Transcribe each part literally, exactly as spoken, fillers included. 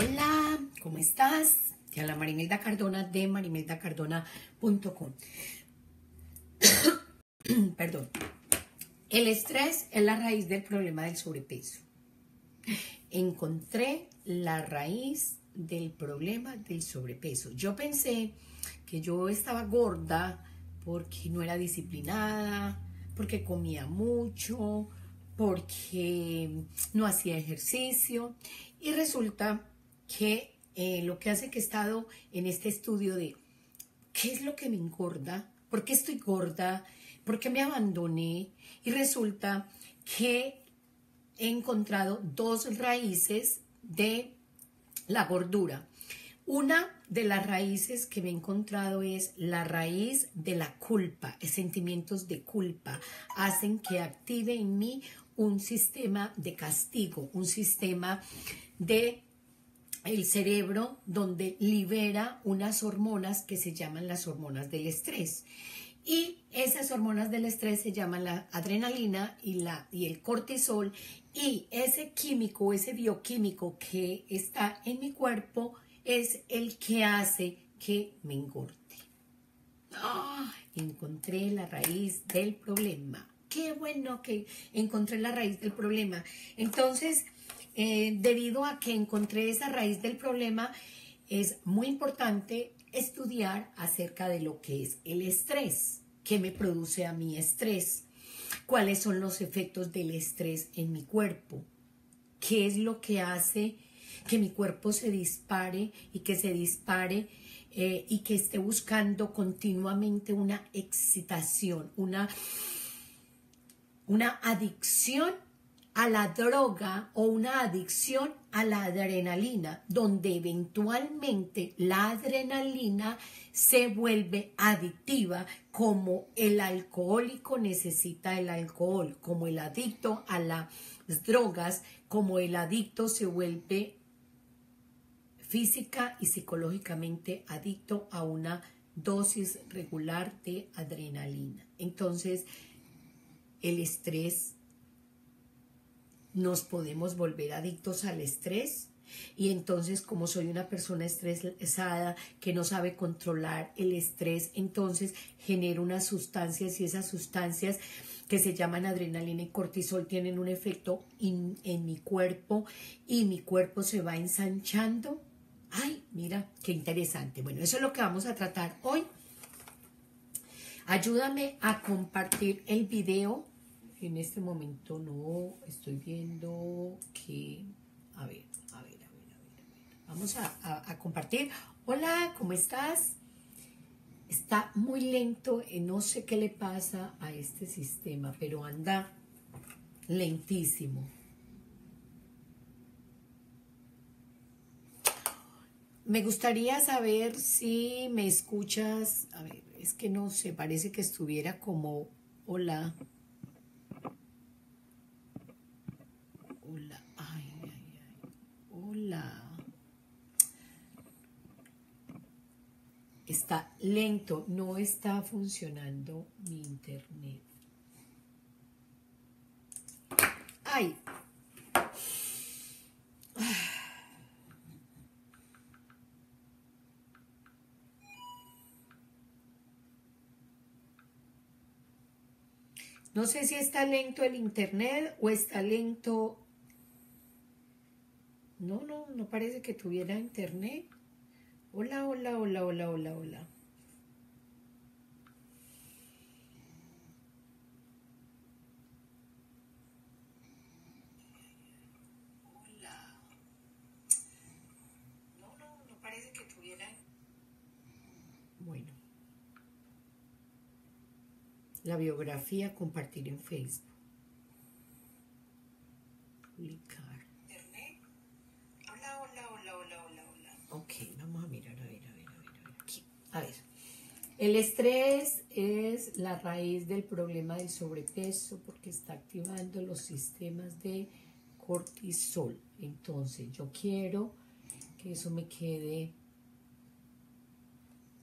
Hola, ¿cómo estás? Te habla María Imelda Cardona de maria imelda cardona punto com. Perdón. El estrés es la raíz del problema del sobrepeso. Encontré la raíz del problema del sobrepeso. Yo pensé que yo estaba gorda porque no era disciplinada, porque comía mucho, porque no hacía ejercicio. Y resulta que eh, lo que hace que he estado en este estudio de qué es lo que me engorda, por qué estoy gorda, por qué me abandoné. Y resulta que he encontrado dos raíces de la gordura. Una de las raíces que me he encontrado es la raíz de la culpa. Sentimientos de culpa hacen que active en mí un sistema de castigo, un sistema de el cerebro donde libera unas hormonas que se llaman las hormonas del estrés. Y esas hormonas del estrés se llaman la adrenalina y, la, y el cortisol, y ese químico, ese bioquímico que está en mi cuerpo es el que hace que me engorde. ¡Oh! Encontré la raíz del problema. ¡Qué bueno que encontré la raíz del problema! Entonces, eh, debido a que encontré esa raíz del problema, es muy importante estudiar acerca de lo que es el estrés, qué me produce a mí estrés, cuáles son los efectos del estrés en mi cuerpo, qué es lo que hace que mi cuerpo se dispare y que se dispare eh, y que esté buscando continuamente una excitación, una, una adicción a la droga o una adicción a la adrenalina, donde eventualmente la adrenalina se vuelve adictiva, como el alcohólico necesita el alcohol, como el adicto a las drogas, como el adicto se vuelve física y psicológicamente adicto a una dosis regular de adrenalina. Entonces, el estrés, nos podemos volver adictos al estrés. Y entonces, como soy una persona estresada que no sabe controlar el estrés, entonces genero unas sustancias, y esas sustancias que se llaman adrenalina y cortisol tienen un efecto in, en mi cuerpo, y mi cuerpo se va ensanchando. ¡Ay, mira, qué interesante! Bueno, eso es lo que vamos a tratar hoy. Ayúdame a compartir el video. En este momento no estoy viendo que... A ver, a ver, a ver, a ver. Vamos a, a, a compartir. Hola, ¿cómo estás? Está muy lento. No sé qué le pasa a este sistema, pero anda lentísimo. Me gustaría saber si me escuchas. A ver, es que no sé, parece que estuviera como... Hola... Hola, ay, ay, ay, hola. Está lento, no está funcionando mi internet. Ay. No sé si está lento el internet o está lento... No, no, no parece que tuviera internet. Hola, hola, hola, hola, hola, hola. Hola. No, no, no parece que tuviera. Bueno. La biografía, compartir en Facebook. Publicar. Ok, vamos a mirar, a ver, a ver, a ver, aquí. A ver, el estrés es la raíz del problema del sobrepeso porque está activando los sistemas de cortisol. Entonces, yo quiero que eso me quede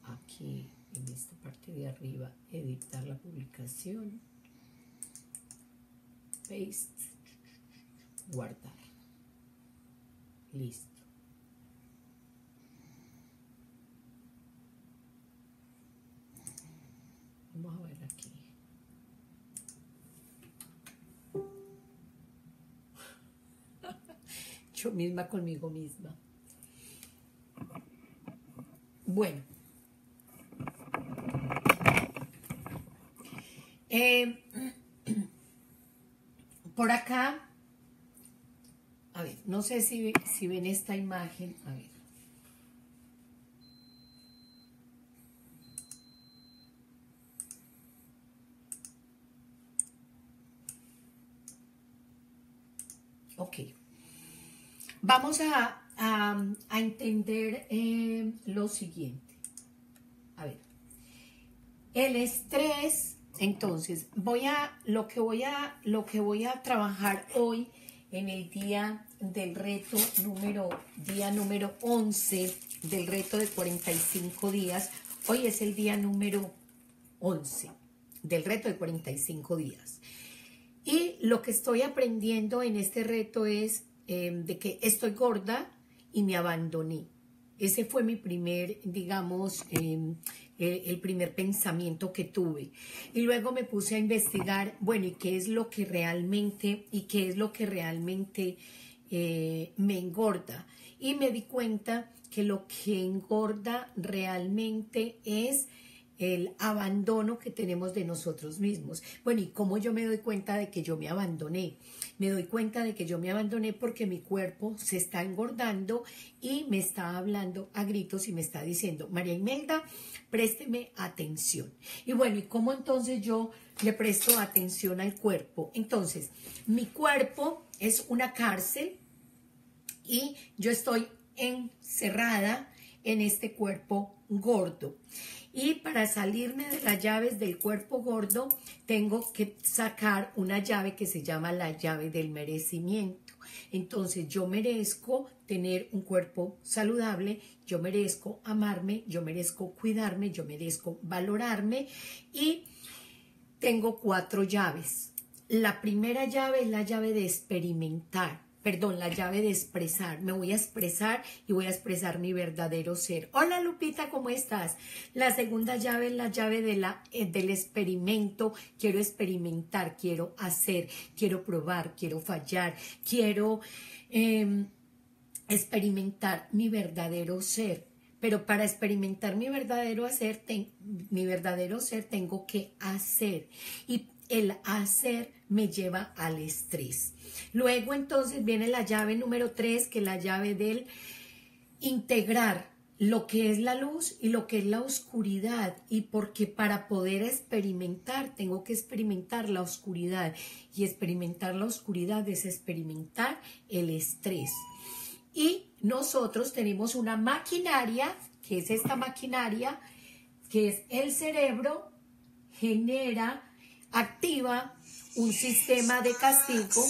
aquí, en esta parte de arriba, editar la publicación, paste, guardar, listo. mucho misma conmigo misma. Bueno. Eh, por acá, a ver, no sé si, si ven esta imagen, a ver. Ok, vamos a, a, a entender eh, lo siguiente, a ver, el estrés, entonces, voy a, lo que voy a, lo que voy a trabajar hoy en el día del reto número, día número once del reto de cuarenta y cinco días, hoy es el día número once del reto de cuarenta y cinco días. Y lo que estoy aprendiendo en este reto es eh, de que estoy gorda y me abandoné. Ese fue mi primer, digamos, eh, el primer pensamiento que tuve. Y luego me puse a investigar, bueno, ¿y qué es lo que realmente, y qué es lo que realmente eh, me engorda? Y me di cuenta que lo que engorda realmente es el abandono que tenemos de nosotros mismos. Bueno, ¿y cómo yo me doy cuenta de que yo me abandoné? Me doy cuenta de que yo me abandoné porque mi cuerpo se está engordando y me está hablando a gritos y me está diciendo, María Imelda, présteme atención. Y bueno, ¿y cómo entonces yo le presto atención al cuerpo? Entonces, mi cuerpo es una cárcel y yo estoy encerrada en este cuerpo gordo. Y para salirme de las llaves del cuerpo gordo, tengo que sacar una llave que se llama la llave del merecimiento. Entonces, yo merezco tener un cuerpo saludable, yo merezco amarme, yo merezco cuidarme, yo merezco valorarme. Y tengo cuatro llaves. La primera llave es la llave de experimentar. Perdón, la llave de expresar. Me voy a expresar y voy a expresar mi verdadero ser. Hola Lupita, ¿cómo estás? La segunda llave es la llave de la, eh, del experimento. Quiero experimentar, quiero hacer, quiero probar, quiero fallar, quiero eh, experimentar mi verdadero ser. Pero para experimentar mi verdadero, hacer, ten, mi verdadero ser tengo que hacer. Y el hacer me lleva al estrés. Luego entonces viene la llave número tres, que es la llave del integrar lo que es la luz y lo que es la oscuridad. Y porque para poder experimentar tengo que experimentar la oscuridad. Y experimentar la oscuridad es experimentar el estrés. Y nosotros tenemos una maquinaria, que es esta maquinaria, que es el cerebro, genera, activa un sistema de castigo.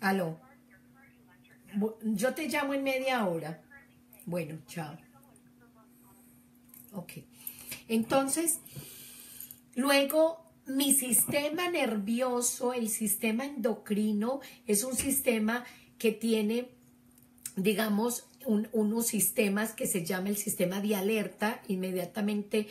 Aló. Yo te llamo en media hora. Bueno, chao. Ok. Entonces, luego mi sistema nervioso, el sistema endocrino, es un sistema que tiene, digamos, Un, unos sistemas que se llama el sistema de alerta, inmediatamente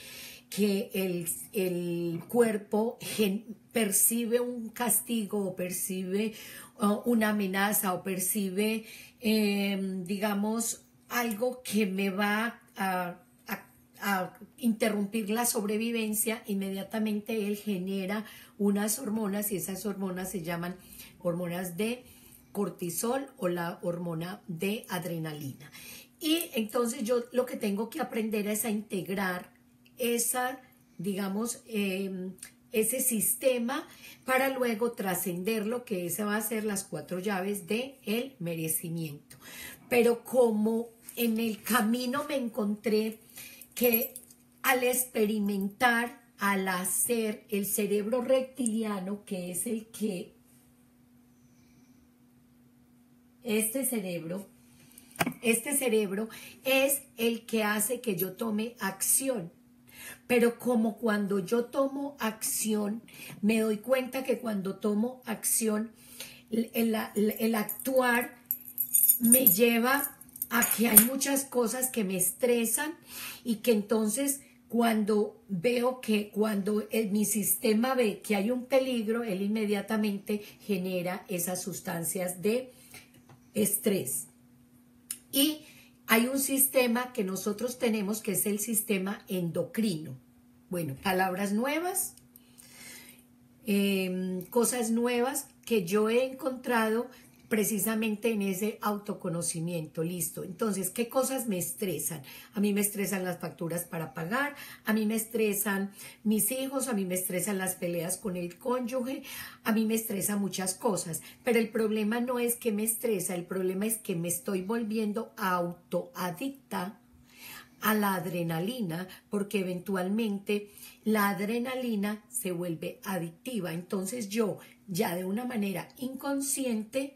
que el, el cuerpo gen, percibe un castigo o percibe uh, una amenaza o percibe, eh, digamos, algo que me va a, a, a interrumpir la sobrevivencia, inmediatamente él genera unas hormonas y esas hormonas se llaman hormonas de cortisol o la hormona de adrenalina. Y entonces yo lo que tengo que aprender es a integrar esa, digamos, eh, ese sistema para luego trascender lo que esa va a ser las cuatro llaves del merecimiento. Pero como en el camino me encontré que al experimentar, al hacer, el cerebro reptiliano, que es el que Este cerebro, este cerebro es el que hace que yo tome acción. Pero como cuando yo tomo acción, me doy cuenta que cuando tomo acción, el, el, el actuar me lleva a que hay muchas cosas que me estresan y que entonces cuando veo que cuando el, mi sistema ve que hay un peligro, él inmediatamente genera esas sustancias de estrés. Y hay un sistema que nosotros tenemos que es el sistema endocrino. Bueno, palabras nuevas, eh, cosas nuevas que yo he encontrado precisamente en ese autoconocimiento, listo. Entonces, ¿qué cosas me estresan? A mí me estresan las facturas para pagar, a mí me estresan mis hijos, a mí me estresan las peleas con el cónyuge, a mí me estresan muchas cosas, pero el problema no es que me estresa, el problema es que me estoy volviendo autoadicta a la adrenalina, porque eventualmente la adrenalina se vuelve adictiva. Entonces yo, ya de una manera inconsciente,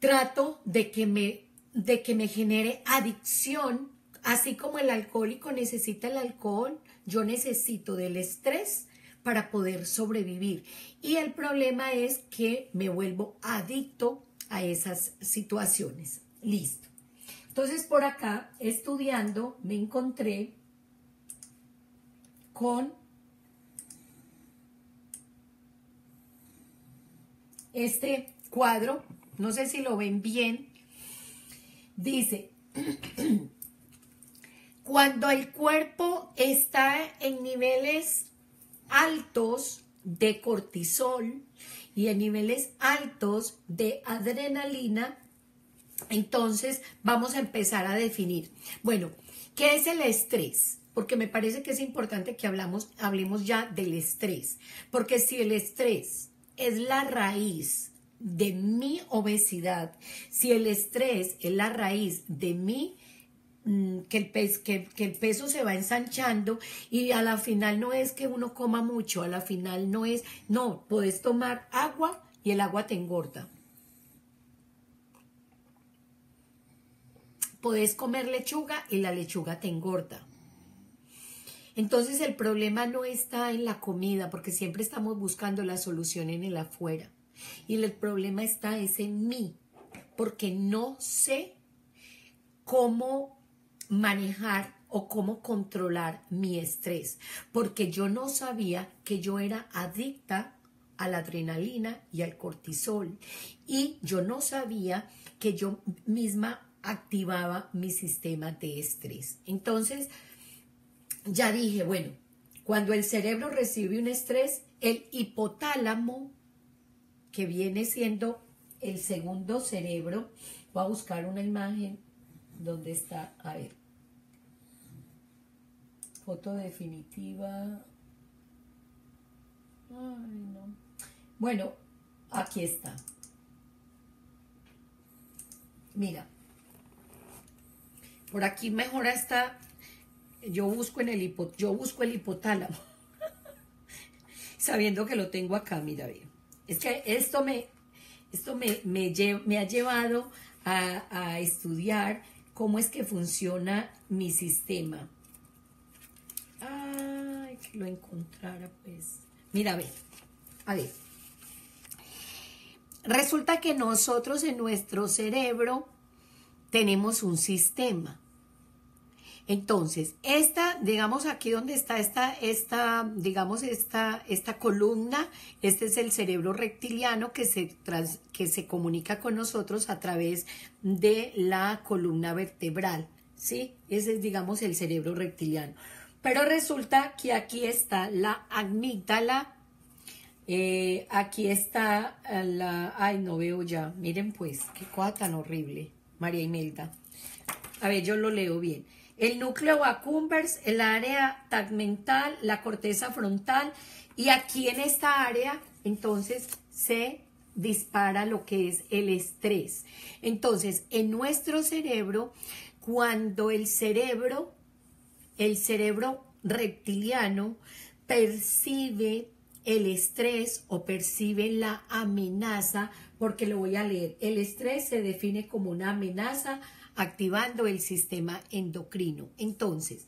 trato de que me, de que me genere adicción, así como el alcohólico necesita el alcohol, yo necesito del estrés para poder sobrevivir. Y el problema es que me vuelvo adicto a esas situaciones. Listo. Entonces, por acá, estudiando, me encontré con este cuadro. No sé si lo ven bien. Dice, cuando el cuerpo está en niveles altos de cortisol y en niveles altos de adrenalina, entonces vamos a empezar a definir, bueno, ¿qué es el estrés? Porque me parece que es importante que hablamos, hablemos ya del estrés, porque si el estrés es la raíz de mi obesidad, si el estrés es la raíz de mi, que el, pez, que, que el peso se va ensanchando y a la final no es que uno coma mucho, a la final no es, no, puedes tomar agua y el agua te engorda. Podés comer lechuga y la lechuga te engorda. Entonces el problema no está en la comida, porque siempre estamos buscando la solución en el afuera. Y el problema está es en mí, porque no sé cómo manejar o cómo controlar mi estrés, porque yo no sabía que yo era adicta a la adrenalina y al cortisol. Y yo no sabía que yo misma activaba mi sistema de estrés. Entonces, ya dije, bueno, cuando el cerebro recibe un estrés, el hipotálamo, que viene siendo el segundo cerebro, voy a buscar una imagen donde está, a ver, foto definitiva. Ay, no. Bueno, aquí está. Mira. Por aquí mejora está, yo busco, en el hipo, yo busco el hipotálamo, sabiendo que lo tengo acá, mira bien. Es que esto me, esto me, me, lle, me ha llevado a, a estudiar cómo es que funciona mi sistema. Ay, que lo encontrara pues. Mira, a ver, a ver. Resulta que nosotros en nuestro cerebro tenemos un sistema. Entonces, esta, digamos, aquí donde está esta, esta, digamos, esta, esta columna, este es el cerebro reptiliano que se, trans, que se comunica con nosotros a través de la columna vertebral, ¿sí? Ese es, digamos, el cerebro reptiliano. Pero resulta que aquí está la amígdala, eh, aquí está la... Ay, no veo ya. Miren, pues, qué cosa tan horrible, María Imelda. A ver, yo lo leo bien. El núcleo accumbens, el área tegmental, la corteza frontal, y aquí en esta área entonces se dispara lo que es el estrés. Entonces, en nuestro cerebro, cuando el cerebro, el cerebro reptiliano percibe el estrés o percibe la amenaza, porque lo voy a leer, el estrés se define como una amenaza activando el sistema endocrino. Entonces,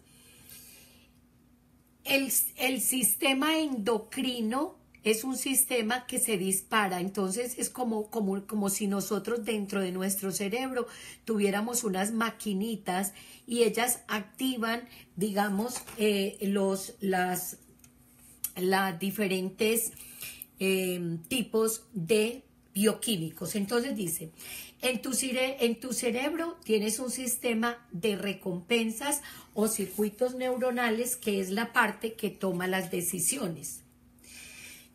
el, el sistema endocrino es un sistema que se dispara. Entonces es como, como, como si nosotros dentro de nuestro cerebro tuviéramos unas maquinitas y ellas activan, digamos, eh, los, las, las diferentes eh, tipos de bioquímicos. Entonces dice, en tu, cere en tu cerebro tienes un sistema de recompensas o circuitos neuronales que es la parte que toma las decisiones.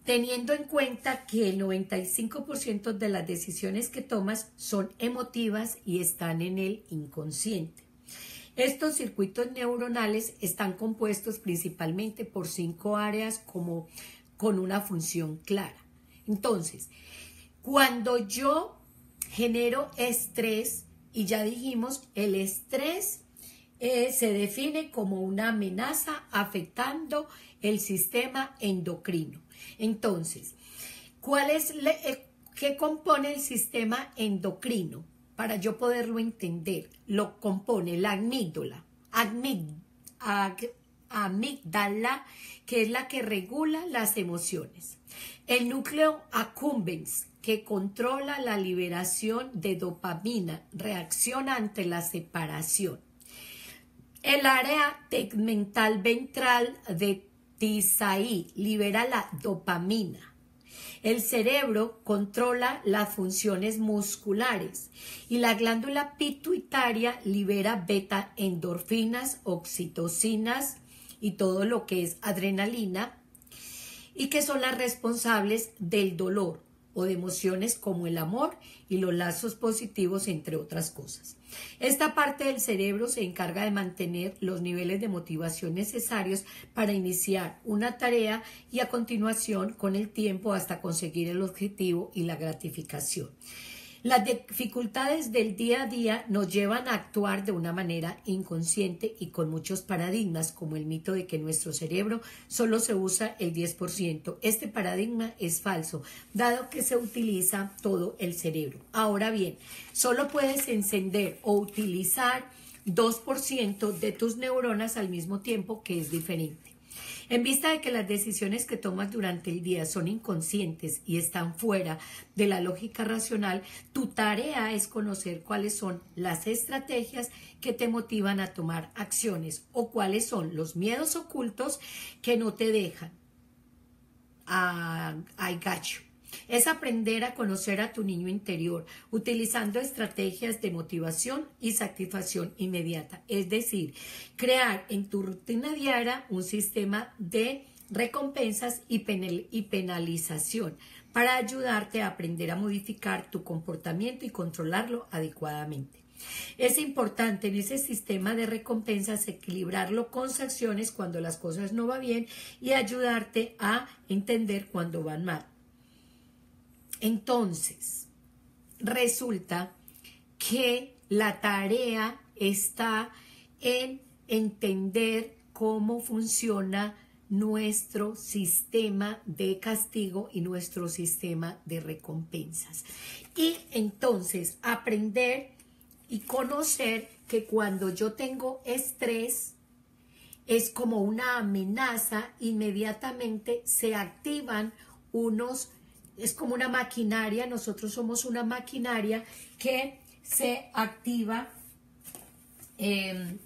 Teniendo en cuenta que el noventa y cinco por ciento de las decisiones que tomas son emotivas y están en el inconsciente. Estos circuitos neuronales están compuestos principalmente por cinco áreas como con una función clara. Entonces, cuando yo genero estrés, y ya dijimos, el estrés eh, se define como una amenaza afectando el sistema endocrino. Entonces, ¿cuál es le, eh, ¿qué compone el sistema endocrino? Para yo poderlo entender, lo compone la amígdala, amígdala, que es la que regula las emociones. El núcleo accumbens, que controla la liberación de dopamina, reacciona ante la separación. El área tegmental ventral de Tisaí libera la dopamina. El cerebro controla las funciones musculares y la glándula pituitaria libera beta endorfinas, oxitocinas y todo lo que es adrenalina, y que son las responsables del dolor o de emociones como el amor y los lazos positivos, entre otras cosas. Esta parte del cerebro se encarga de mantener los niveles de motivación necesarios para iniciar una tarea y a continuación con el tiempo hasta conseguir el objetivo y la gratificación. Las dificultades del día a día nos llevan a actuar de una manera inconsciente y con muchos paradigmas, como el mito de que nuestro cerebro solo se usa el diez por ciento. Este paradigma es falso, dado que se utiliza todo el cerebro. Ahora bien, solo puedes encender o utilizar dos por ciento de tus neuronas al mismo tiempo, que es diferente. En vista de que las decisiones que tomas durante el día son inconscientes y están fuera de la lógica racional, tu tarea es conocer cuáles son las estrategias que te motivan a tomar acciones o cuáles son los miedos ocultos que no te dejan. Ah, I got you. Es aprender a conocer a tu niño interior utilizando estrategias de motivación y satisfacción inmediata. Es decir, crear en tu rutina diaria un sistema de recompensas y, penal y penalización para ayudarte a aprender a modificar tu comportamiento y controlarlo adecuadamente. Es importante en ese sistema de recompensas equilibrarlo con sanciones cuando las cosas no van bien y ayudarte a entender cuando van mal. Entonces, resulta que la tarea está en entender cómo funciona nuestro sistema de castigo y nuestro sistema de recompensas. Y entonces, aprender y conocer que cuando yo tengo estrés, es como una amenaza, inmediatamente se activan unos... Es como una maquinaria, nosotros somos una maquinaria que se activa eh,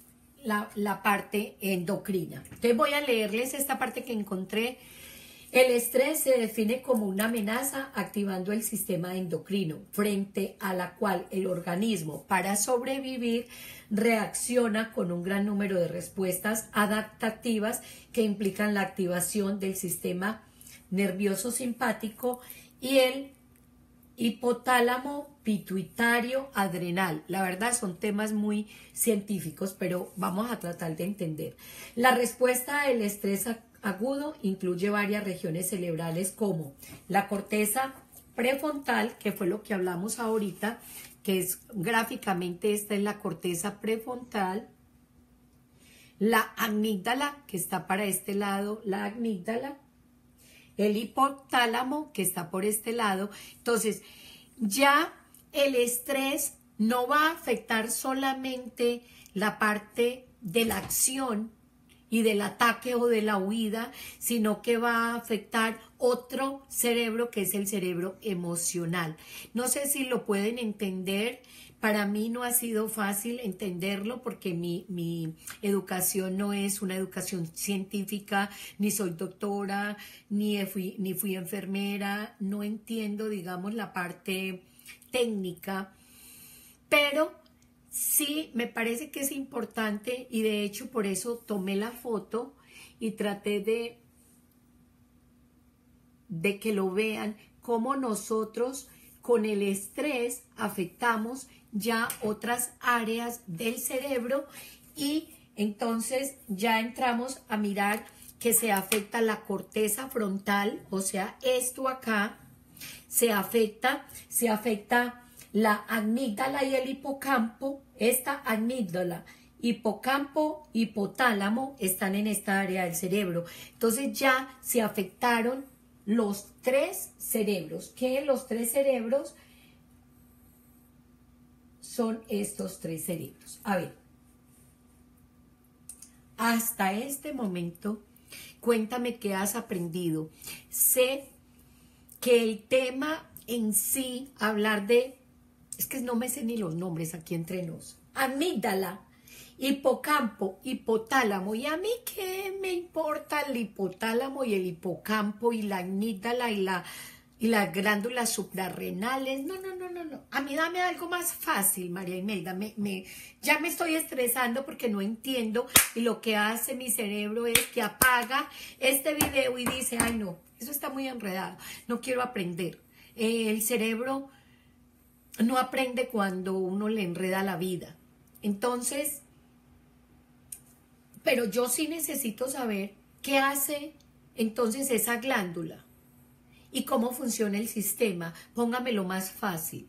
la, la parte endocrina. Entonces voy a leerles esta parte que encontré. El estrés se define como una amenaza activando el sistema endocrino, frente a la cual el organismo, para sobrevivir, reacciona con un gran número de respuestas adaptativas que implican la activación del sistema endocrino nervioso simpático y el hipotálamo pituitario adrenal. La verdad son temas muy científicos, pero vamos a tratar de entender. La respuesta al estrés agudo incluye varias regiones cerebrales como la corteza prefrontal, que fue lo que hablamos ahorita, que es gráficamente esta es la corteza prefrontal, la amígdala, que está para este lado, la amígdala, el hipotálamo, que está por este lado. Entonces, ya el estrés no va a afectar solamente la parte de la acción y del ataque o de la huida, sino que va a afectar otro cerebro que es el cerebro emocional. No sé si lo pueden entender. Para mí no ha sido fácil entenderlo porque mi, mi educación no es una educación científica, ni soy doctora, ni fui, ni fui enfermera, no entiendo, digamos, la parte técnica, pero sí me parece que es importante y de hecho por eso tomé la foto y traté de, de que lo vean cómo nosotros con el estrés afectamos ya otras áreas del cerebro y entonces ya entramos a mirar que se afecta la corteza frontal, o sea, esto acá se afecta, se afecta la amígdala y el hipocampo, esta amígdala, hipocampo, hipotálamo están en esta área del cerebro. Entonces ya se afectaron los tres cerebros, que los tres cerebros son estos tres cerebros. A ver, hasta este momento, cuéntame qué has aprendido. Sé que el tema en sí, hablar de, es que no me sé ni los nombres aquí entre nos, amígdala, hipocampo, hipotálamo, y a mí qué me importa el hipotálamo y el hipocampo y la amígdala y la... y las glándulas suprarrenales, no, no, no, no, no, a mí dame algo más fácil, María Imelda, me, me, ya me estoy estresando porque no entiendo y lo que hace mi cerebro es que apaga este video y dice, ay no, eso está muy enredado, no quiero aprender, eh, el cerebro no aprende cuando uno le enreda la vida, entonces, pero yo sí necesito saber qué hace entonces esa glándula, y cómo funciona el sistema, póngamelo más fácil,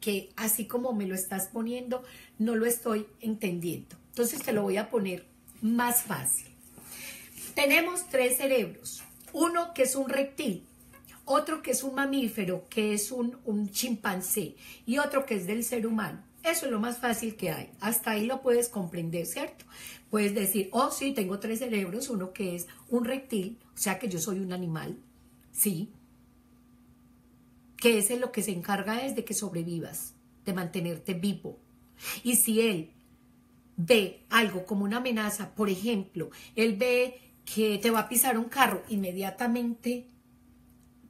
que así como me lo estás poniendo, no lo estoy entendiendo. Entonces te lo voy a poner más fácil. Tenemos tres cerebros, uno que es un reptil, otro que es un mamífero, que es un, un chimpancé, y otro que es del ser humano. Eso es lo más fácil que hay, hasta ahí lo puedes comprender, ¿cierto? Puedes decir, oh sí, tengo tres cerebros, uno que es un reptil, o sea que yo soy un animal, sí, que ese lo que se encarga es de que sobrevivas, de mantenerte vivo. Y si él ve algo como una amenaza, por ejemplo, él ve que te va a pisar un carro, inmediatamente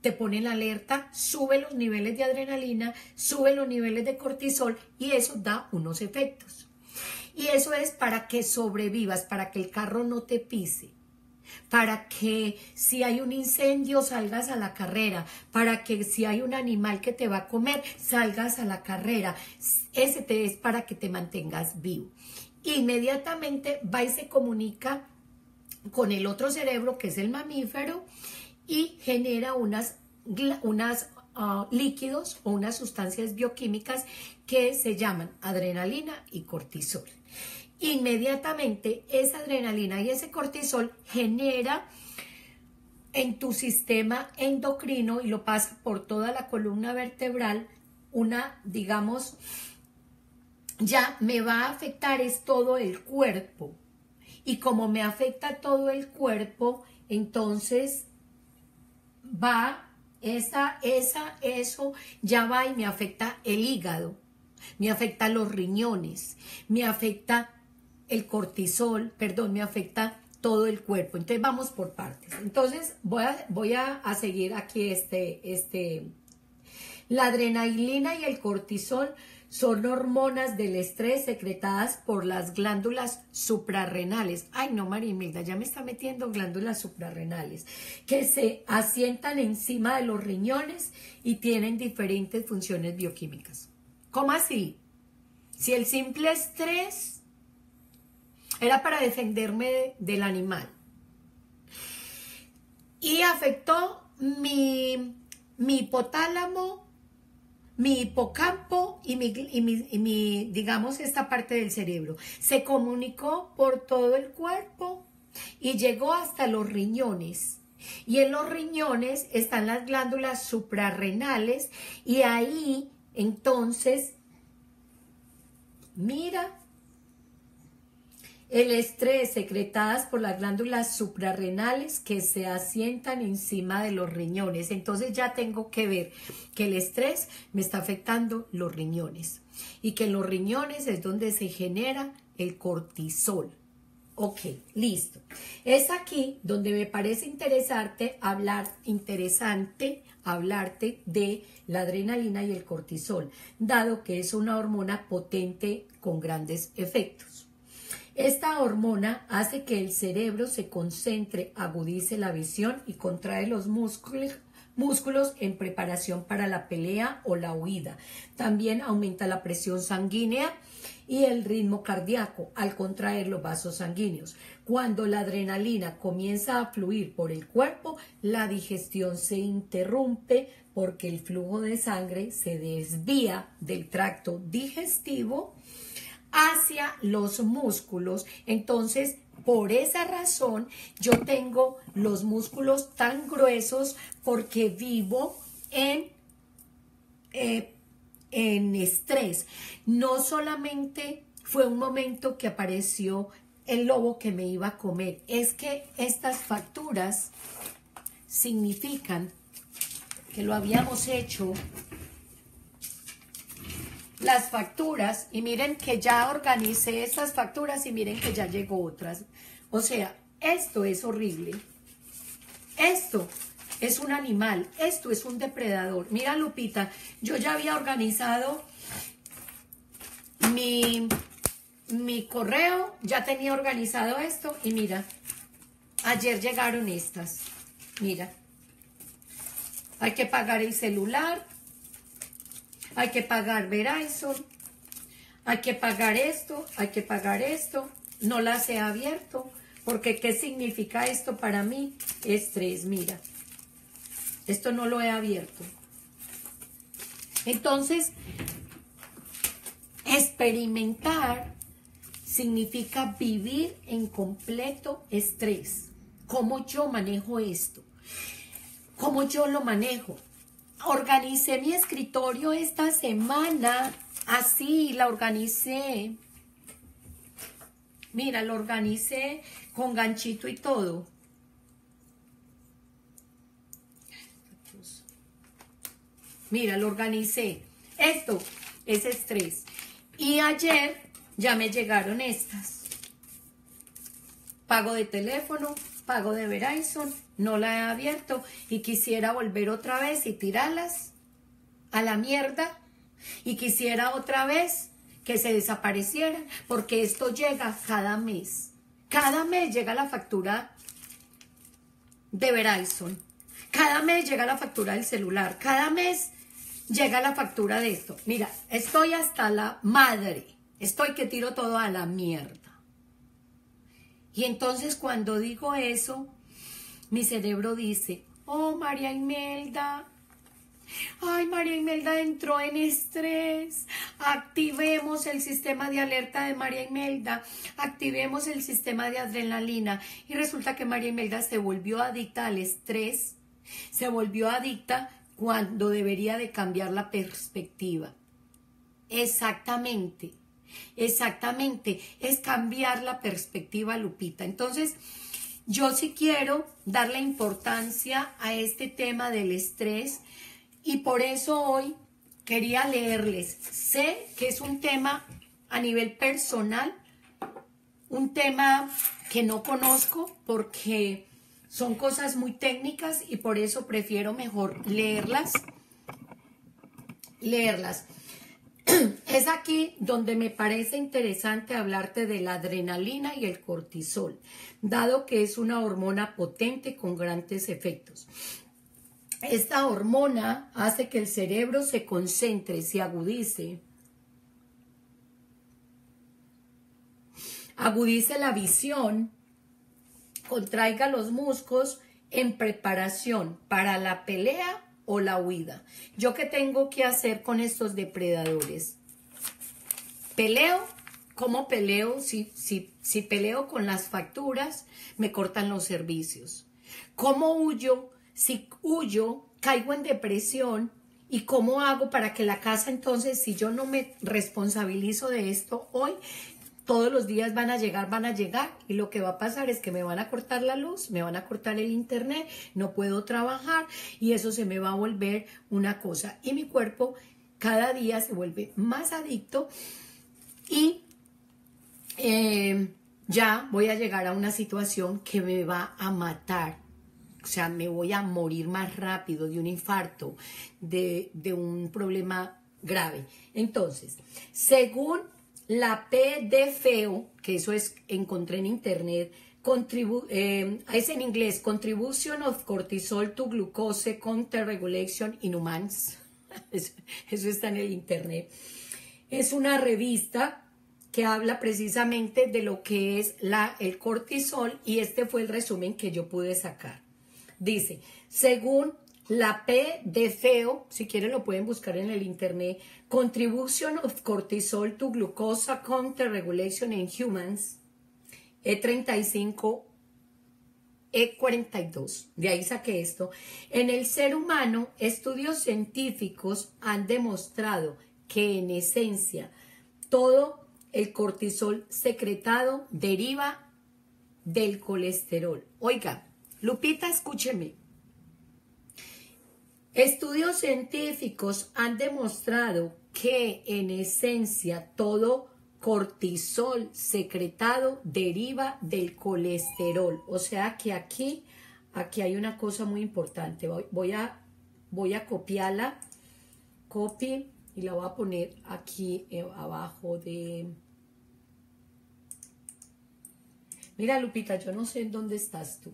te pone en alerta, sube los niveles de adrenalina, sube los niveles de cortisol y eso da unos efectos. Y eso es para que sobrevivas, para que el carro no te pise, para que si hay un incendio salgas a la carrera, para que si hay un animal que te va a comer salgas a la carrera, ese te es para que te mantengas vivo. Inmediatamente va y se comunica con el otro cerebro que es el mamífero y genera unas, unas uh, líquidos o unas sustancias bioquímicas que se llaman adrenalina y cortisol. Inmediatamente esa adrenalina y ese cortisol genera en tu sistema endocrino y lo pasa por toda la columna vertebral una, digamos, ya me va a afectar es todo el cuerpo y como me afecta todo el cuerpo, entonces va, esa, esa, eso ya va y me afecta el hígado, me afecta los riñones, me afecta el cortisol, perdón, me afecta todo el cuerpo. Entonces vamos por partes. Entonces voy a, voy a, a seguir aquí este, este, la adrenalina y el cortisol son hormonas del estrés secretadas por las glándulas suprarrenales. Ay no, María Imelda, ya me está metiendo glándulas suprarrenales que se asientan encima de los riñones y tienen diferentes funciones bioquímicas. ¿Cómo así? Si el simple estrés era para defenderme de, del animal. Y afectó mi, mi hipotálamo, mi hipocampo y mi, y, mi, y mi, digamos, esta parte del cerebro. Se comunicó por todo el cuerpo y llegó hasta los riñones. Y en los riñones están las glándulas suprarrenales y ahí, entonces, mira, El estrés, secretadas por las glándulas suprarrenales que se asientan encima de los riñones. Entonces ya tengo que ver que el estrés me está afectando los riñones y que en los riñones es donde se genera el cortisol. Ok, listo. Es aquí donde me parece interesante hablar, interesante hablarte de la adrenalina y el cortisol, dado que es una hormona potente con grandes efectos. Esta hormona hace que el cerebro se concentre, agudice la visión y contrae los músculos, músculos en preparación para la pelea o la huida. También aumenta la presión sanguínea y el ritmo cardíaco al contraer los vasos sanguíneos. Cuando la adrenalina comienza a fluir por el cuerpo, la digestión se interrumpe porque el flujo de sangre se desvía del tracto digestivo hacia los músculos. Entonces, por esa razón, yo tengo los músculos tan gruesos porque vivo en, eh, en estrés. No solamente fue un momento que apareció el lobo que me iba a comer, es que estas facturas significan que lo habíamos hecho. Las facturas, y miren que ya organicé estas facturas y miren que ya llegó otras. O sea, esto es horrible. Esto es un animal, esto es un depredador. Mira, Lupita, yo ya había organizado mi, mi correo, ya tenía organizado esto y mira, ayer llegaron estas. Mira, hay que pagar el celular. Hay que pagar Verizon, hay que pagar esto, hay que pagar esto. No las he abierto, porque ¿qué significa esto para mí? Estrés, mira. Esto no lo he abierto. Entonces, experimentar significa vivir en completo estrés. ¿Cómo yo manejo esto? ¿Cómo yo lo manejo? Organicé mi escritorio esta semana, así la organicé. Mira, lo organicé con ganchito y todo. Mira, lo organicé. Esto es estrés. Y ayer ya me llegaron estas. Pago de teléfono, pago de Verizon. No la he abierto y quisiera volver otra vez y tirarlas a la mierda. Y quisiera otra vez que se desaparecieran, porque esto llega cada mes. Cada mes llega la factura de Verizon. Cada mes llega la factura del celular. Cada mes llega la factura de esto. Mira, estoy hasta la madre. Estoy que tiro todo a la mierda. Y entonces cuando digo eso, mi cerebro dice, oh, María Imelda, ay, María Imelda entró en estrés, activemos el sistema de alerta de María Imelda, activemos el sistema de adrenalina. Y resulta que María Imelda se volvió adicta al estrés, se volvió adicta cuando debería de cambiar la perspectiva. Exactamente, exactamente, es cambiar la perspectiva, Lupita. Entonces, yo sí quiero darle importancia a este tema del estrés y por eso hoy quería leerles. Sé que es un tema a nivel personal, un tema que no conozco porque son cosas muy técnicas y por eso prefiero mejor leerlas. Leerlas. Es aquí donde me parece interesante hablarte de la adrenalina y el cortisol, dado que es una hormona potente con grandes efectos. Esta hormona hace que el cerebro se concentre, se agudice, agudice la visión, contraiga los músculos en preparación para la pelea o la huida. ¿Yo qué tengo que hacer con estos depredadores? ¿Peleo? ¿Cómo peleo? Si, si, si peleo con las facturas, me cortan los servicios. ¿Cómo huyo? Si huyo, caigo en depresión. ¿Y cómo hago para que la casa, entonces, si yo no me responsabilizo de esto hoy, todos los días van a llegar, van a llegar, y lo que va a pasar es que me van a cortar la luz, me van a cortar el internet, no puedo trabajar, y eso se me va a volver una cosa. Y mi cuerpo cada día se vuelve más adicto y eh, ya voy a llegar a una situación que me va a matar. O sea, me voy a morir más rápido de un infarto, de, de un problema grave. Entonces, según la P de FEO, que eso es, encontré en internet, contribu eh, es en inglés, Contribution of Cortisol to Glucose Counterregulation in Humans. Eso, eso está en el internet. Es una revista que habla precisamente de lo que es la, el cortisol, y este fue el resumen que yo pude sacar. Dice, según la P de FEO, si quieren lo pueden buscar en el internet, Contribution of Cortisol to Glucose Counterregulation in Humans, E treinta y cinco, E cuarenta y dos. De ahí saqué esto. En el ser humano, estudios científicos han demostrado que en esencia todo el cortisol secretado deriva del colesterol. Oiga, Lupita, escúcheme. Estudios científicos han demostrado que en esencia todo cortisol secretado deriva del colesterol. O sea que aquí, aquí hay una cosa muy importante. Voy a, voy a copiarla, copy, y la voy a poner aquí abajo de... Mira, Lupita, yo no sé en dónde estás tú.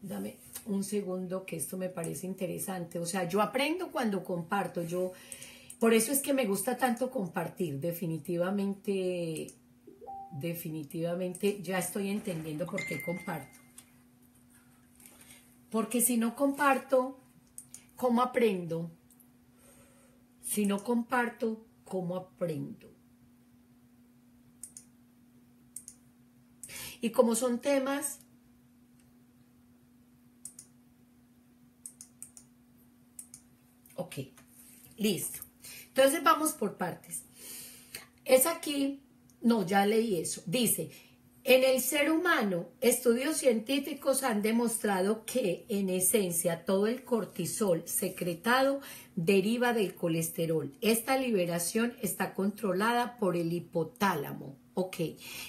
Dame un segundo, que esto me parece interesante. O sea, yo aprendo cuando comparto. Yo, por eso es que me gusta tanto compartir. Definitivamente, definitivamente ya estoy entendiendo por qué comparto. Porque si no comparto, ¿cómo aprendo? Si no comparto, ¿cómo aprendo? Y como son temas... Ok, listo. Entonces vamos por partes. Es aquí, no, ya leí eso. Dice, en el ser humano, estudios científicos han demostrado que en esencia todo el cortisol secretado deriva del colesterol. Esta liberación está controlada por el hipotálamo. Ok,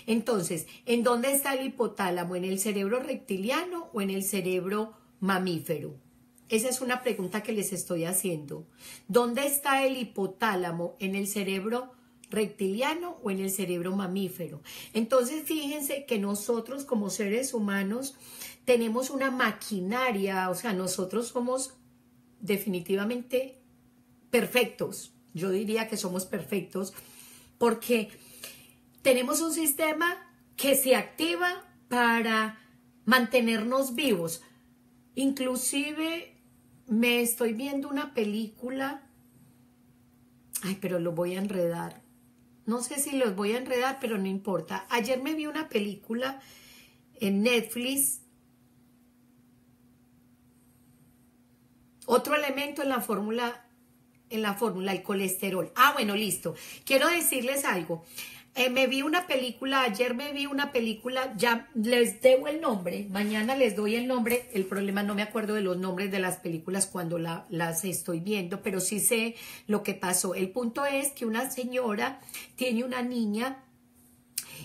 entonces, ¿en dónde está el hipotálamo? ¿En el cerebro reptiliano o en el cerebro mamífero? Esa es una pregunta que les estoy haciendo. ¿Dónde está el hipotálamo? ¿En el cerebro reptiliano o en el cerebro mamífero? Entonces, fíjense que nosotros como seres humanos tenemos una maquinaria, o sea, nosotros somos definitivamente perfectos. Yo diría que somos perfectos porque tenemos un sistema que se activa para mantenernos vivos. Inclusive me estoy viendo una película, ay, pero lo voy a enredar, no sé si los voy a enredar, pero no importa. Ayer me vi una película en Netflix, otro elemento en la fórmula, en la fórmula, el colesterol. Ah, bueno, listo, quiero decirles algo. Eh, me vi una película, ayer me vi una película, ya les debo el nombre, mañana les doy el nombre. El problema, no me acuerdo de los nombres de las películas cuando la, las estoy viendo, pero sí sé lo que pasó. El punto es que una señora tiene una niña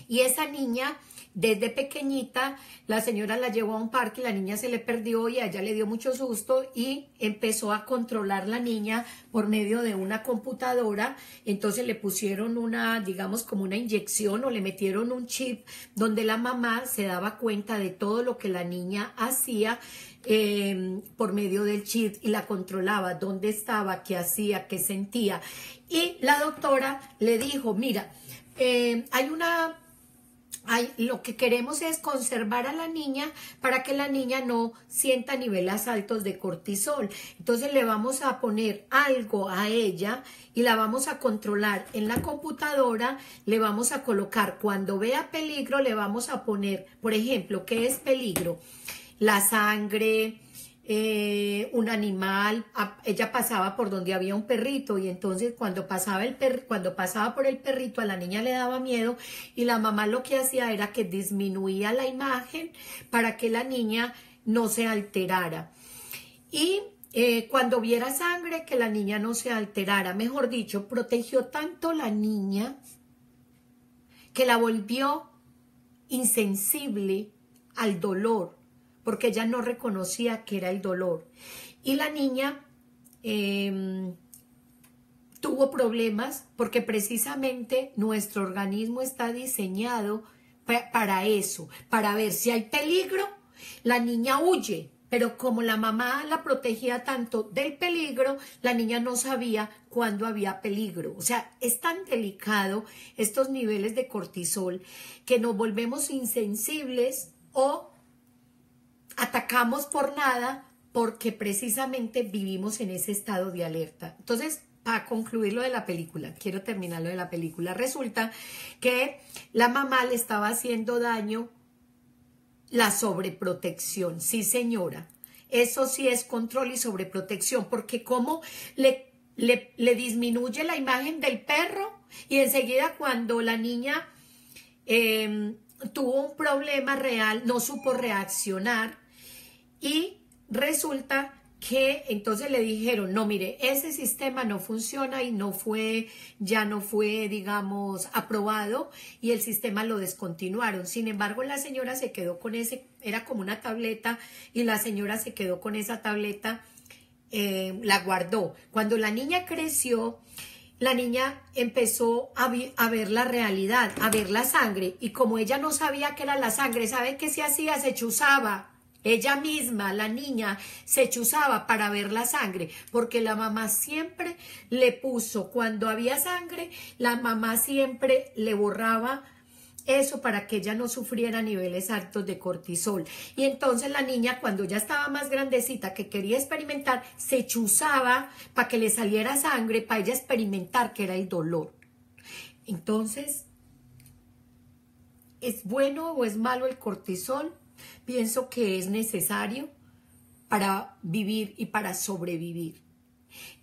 y esa niña, desde pequeñita, la señora la llevó a un parque, la niña se le perdió y a ella le dio mucho susto y empezó a controlar la niña por medio de una computadora. Entonces le pusieron una, digamos, como una inyección o le metieron un chip donde la mamá se daba cuenta de todo lo que la niña hacía eh, por medio del chip y la controlaba, dónde estaba, qué hacía, qué sentía. Y la doctora le dijo, mira, eh, hay una... Ay, lo que queremos es conservar a la niña para que la niña no sienta niveles altos de cortisol. Entonces le vamos a poner algo a ella y la vamos a controlar en la computadora. Le vamos a colocar, cuando vea peligro, le vamos a poner, por ejemplo, ¿qué es peligro? La sangre, eh, un animal, a, ella pasaba por donde había un perrito y entonces cuando pasaba, el per, cuando pasaba por el perrito a la niña le daba miedo y la mamá lo que hacía era que disminuía la imagen para que la niña no se alterara. Y eh, cuando viera sangre, que la niña no se alterara. Mejor dicho, protegió tanto la niña que la volvió insensible al dolor, porque ella no reconocía que era el dolor. Y la niña eh, tuvo problemas porque precisamente nuestro organismo está diseñado pa- para eso, para ver si hay peligro. La niña huye, pero como la mamá la protegía tanto del peligro, la niña no sabía cuándo había peligro. O sea, es tan delicado estos niveles de cortisol que nos volvemos insensibles o atacamos por nada porque precisamente vivimos en ese estado de alerta. Entonces, para concluir lo de la película, quiero terminar lo de la película. Resulta que la mamá le estaba haciendo daño la sobreprotección. Sí, señora. Eso sí es control y sobreprotección, porque como le, le, le disminuye la imagen del perro y enseguida cuando la niña eh, tuvo un problema real, no supo reaccionar y resulta que entonces le dijeron, no, mire, ese sistema no funciona y no fue, ya no fue, digamos, aprobado y el sistema lo descontinuaron. Sin embargo, la señora se quedó con ese, era como una tableta y la señora se quedó con esa tableta, eh, la guardó. Cuando la niña creció, la niña empezó a, vi, a ver la realidad, a ver la sangre y como ella no sabía qué era la sangre, ¿sabe qué se hacía? Se chuzaba. Ella misma, la niña, se chuzaba para ver la sangre, porque la mamá siempre le puso, cuando había sangre, la mamá siempre le borraba eso para que ella no sufriera niveles altos de cortisol. Y entonces la niña, cuando ya estaba más grandecita, que quería experimentar, se chuzaba para que le saliera sangre, para ella experimentar que era el dolor. Entonces, ¿es bueno o es malo el cortisol? Pienso que es necesario para vivir y para sobrevivir.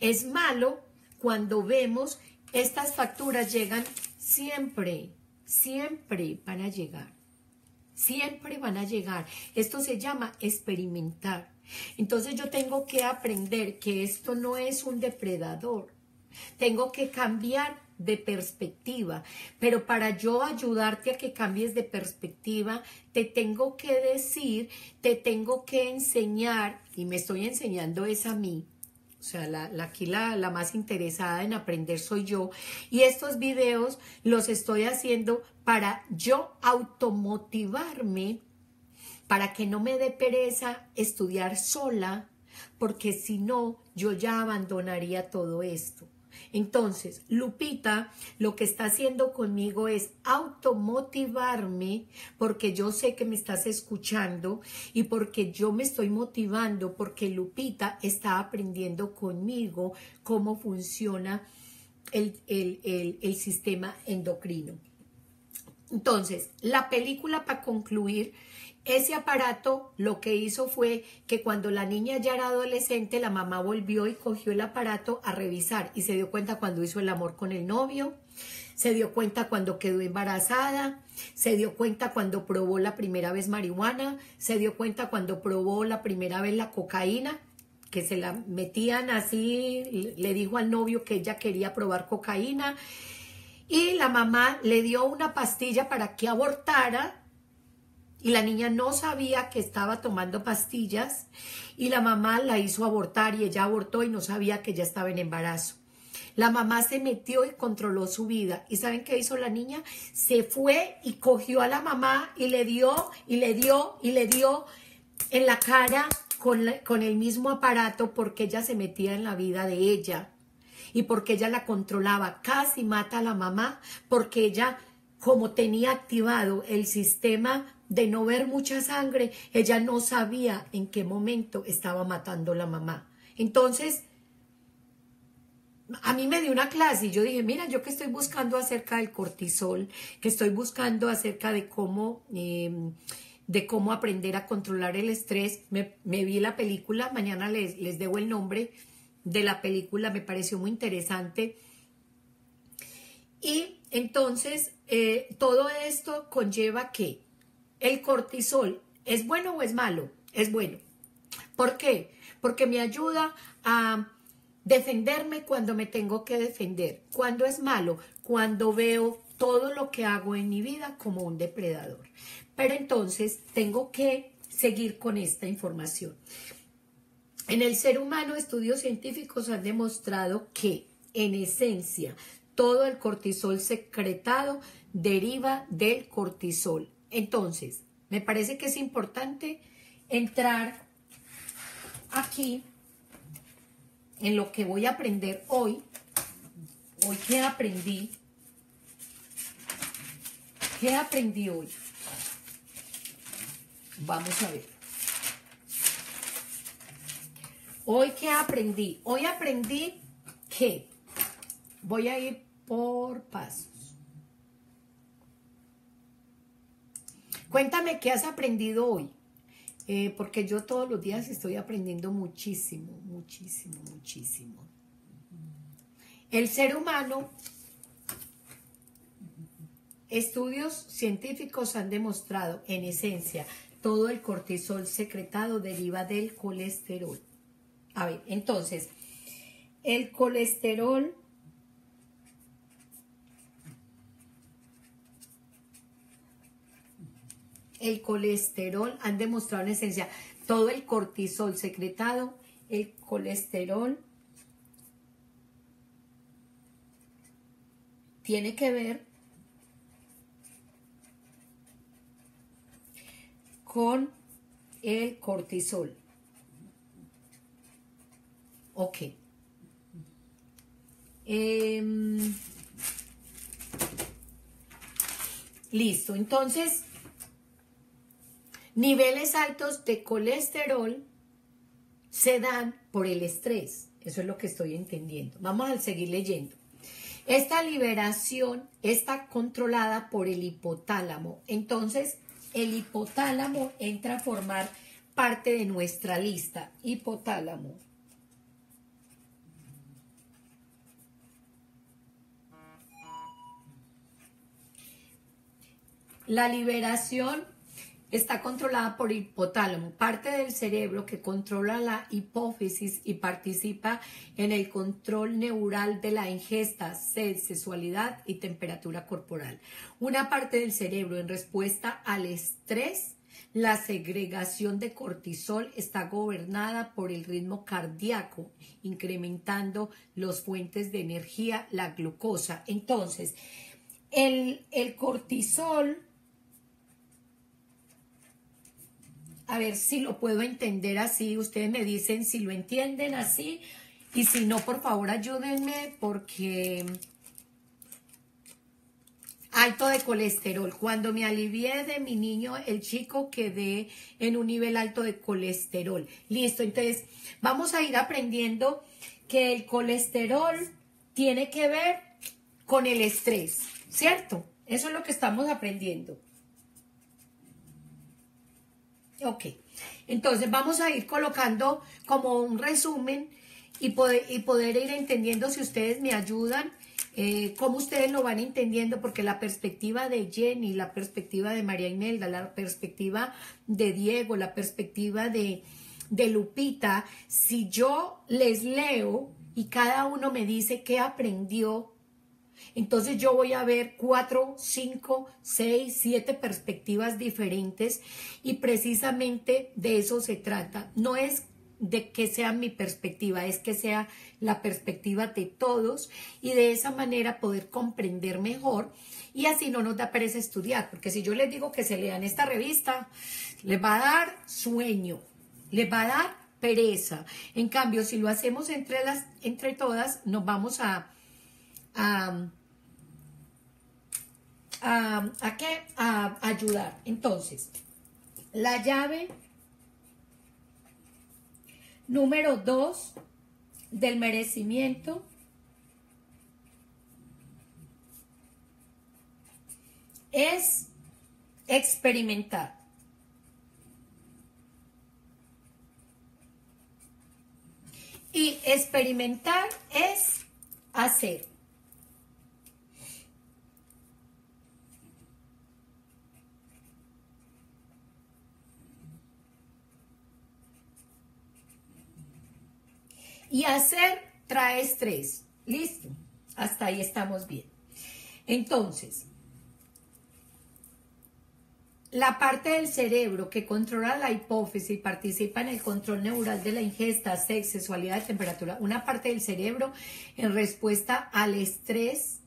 Es malo cuando vemos estas facturas llegan siempre, siempre van a llegar, siempre van a llegar. Esto se llama experimentar. Entonces yo tengo que aprender que esto no es un depredador. Tengo que cambiar de perspectiva, pero para yo ayudarte a que cambies de perspectiva, te tengo que decir, te tengo que enseñar, y me estoy enseñando es a mí, o sea, la, la, aquí la, la más interesada en aprender soy yo, y estos videos los estoy haciendo para yo automotivarme, para que no me dé pereza estudiar sola, porque si no, yo ya abandonaría todo esto. Entonces, Lupita lo que está haciendo conmigo es automotivarme porque yo sé que me estás escuchando y porque yo me estoy motivando porque Lupita está aprendiendo conmigo cómo funciona el, el, el, el sistema endocrino. Entonces, la película para concluir, ese aparato lo que hizo fue que cuando la niña ya era adolescente, la mamá volvió y cogió el aparato a revisar y se dio cuenta cuando hizo el amor con el novio, se dio cuenta cuando quedó embarazada, se dio cuenta cuando probó la primera vez marihuana, se dio cuenta cuando probó la primera vez la cocaína, que se la metían así, le dijo al novio que ella quería probar cocaína. Y la mamá le dio una pastilla para que abortara y la niña no sabía que estaba tomando pastillas y la mamá la hizo abortar y ella abortó y no sabía que ya estaba en embarazo. La mamá se metió y controló su vida. ¿Y saben qué hizo la niña? Se fue y cogió a la mamá y le dio y le dio y le dio en la cara con, la, con el mismo aparato porque ella se metía en la vida de ella. Y porque ella la controlaba, casi mata a la mamá, porque ella, como tenía activado el sistema de no ver mucha sangre, ella no sabía en qué momento estaba matando a la mamá. Entonces, a mí me dio una clase y yo dije, mira, yo que estoy buscando acerca del cortisol, que estoy buscando acerca de cómo eh, de cómo aprender a controlar el estrés. Me, me vi la película, mañana les, les debo el nombre de la película, me pareció muy interesante. Y entonces, eh, todo esto conlleva que el cortisol, ¿es bueno o es malo? Es bueno. ¿Por qué? Porque me ayuda a defenderme cuando me tengo que defender. ¿Cuándo es malo? Cuando veo todo lo que hago en mi vida como un depredador. Pero entonces tengo que seguir con esta información. En el ser humano, estudios científicos han demostrado que, en esencia, todo el cortisol secretado deriva del cortisol. Entonces, me parece que es importante entrar aquí en lo que voy a aprender hoy. Hoy, ¿qué aprendí? ¿Qué aprendí hoy? Vamos a ver. Hoy, ¿qué aprendí? Hoy aprendí que voy a ir por pasos. Cuéntame qué has aprendido hoy. Eh, porque yo todos los días estoy aprendiendo muchísimo, muchísimo, muchísimo. El ser humano, estudios científicos han demostrado, en esencia, todo el cortisol secretado deriva del colesterol. A ver, entonces, el colesterol el colesterol han demostrado, en esencia, todo el cortisol secretado, el colesterol tiene que ver con el cortisol. Ok. Eh, listo. Entonces, niveles altos de colesterol se dan por el estrés. Eso es lo que estoy entendiendo. Vamos a seguir leyendo. Esta liberación está controlada por el hipotálamo. Entonces, el hipotálamo entra a formar parte de nuestra lista. Hipotálamo. La liberación está controlada por el hipotálamo, parte del cerebro que controla la hipófisis y participa en el control neural de la ingesta, sed, sexualidad y temperatura corporal. Una parte del cerebro en respuesta al estrés, la segregación de cortisol está gobernada por el ritmo cardíaco, incrementando las fuentes de energía, la glucosa. Entonces, el, el cortisol... A ver si lo puedo entender así. Ustedes me dicen si lo entienden así. Y si no, por favor, ayúdenme porque... Alto de colesterol. Cuando me alivié de mi niño, el chico, quedé en un nivel alto de colesterol. Listo. Entonces, vamos a ir aprendiendo que el colesterol tiene que ver con el estrés, ¿cierto? Eso es lo que estamos aprendiendo. Ok, entonces vamos a ir colocando como un resumen y poder, y poder ir entendiendo, si ustedes me ayudan, eh, cómo ustedes lo van entendiendo, porque la perspectiva de Jenny, la perspectiva de María Imelda, la perspectiva de Diego, la perspectiva de, de Lupita, si yo les leo y cada uno me dice qué aprendió, entonces yo voy a ver cuatro, cinco, seis, siete perspectivas diferentes y precisamente de eso se trata. No es de que sea mi perspectiva, es que sea la perspectiva de todos y de esa manera poder comprender mejor y así no nos da pereza estudiar. Porque si yo les digo que se lean esta revista, les va a dar sueño, les va a dar pereza. En cambio, si lo hacemos entre, las, entre todas, nos vamos a... A, a, a qué a ayudar. Entonces, la llave número dos del merecimiento es experimentar. y experimentar es hacer. Y hacer trae estrés. Listo. Hasta ahí estamos bien. Entonces, la parte del cerebro que controla la hipófisis y participa en el control neural de la ingesta, sexo, sexualidad, temperatura, una parte del cerebro en respuesta al estrés,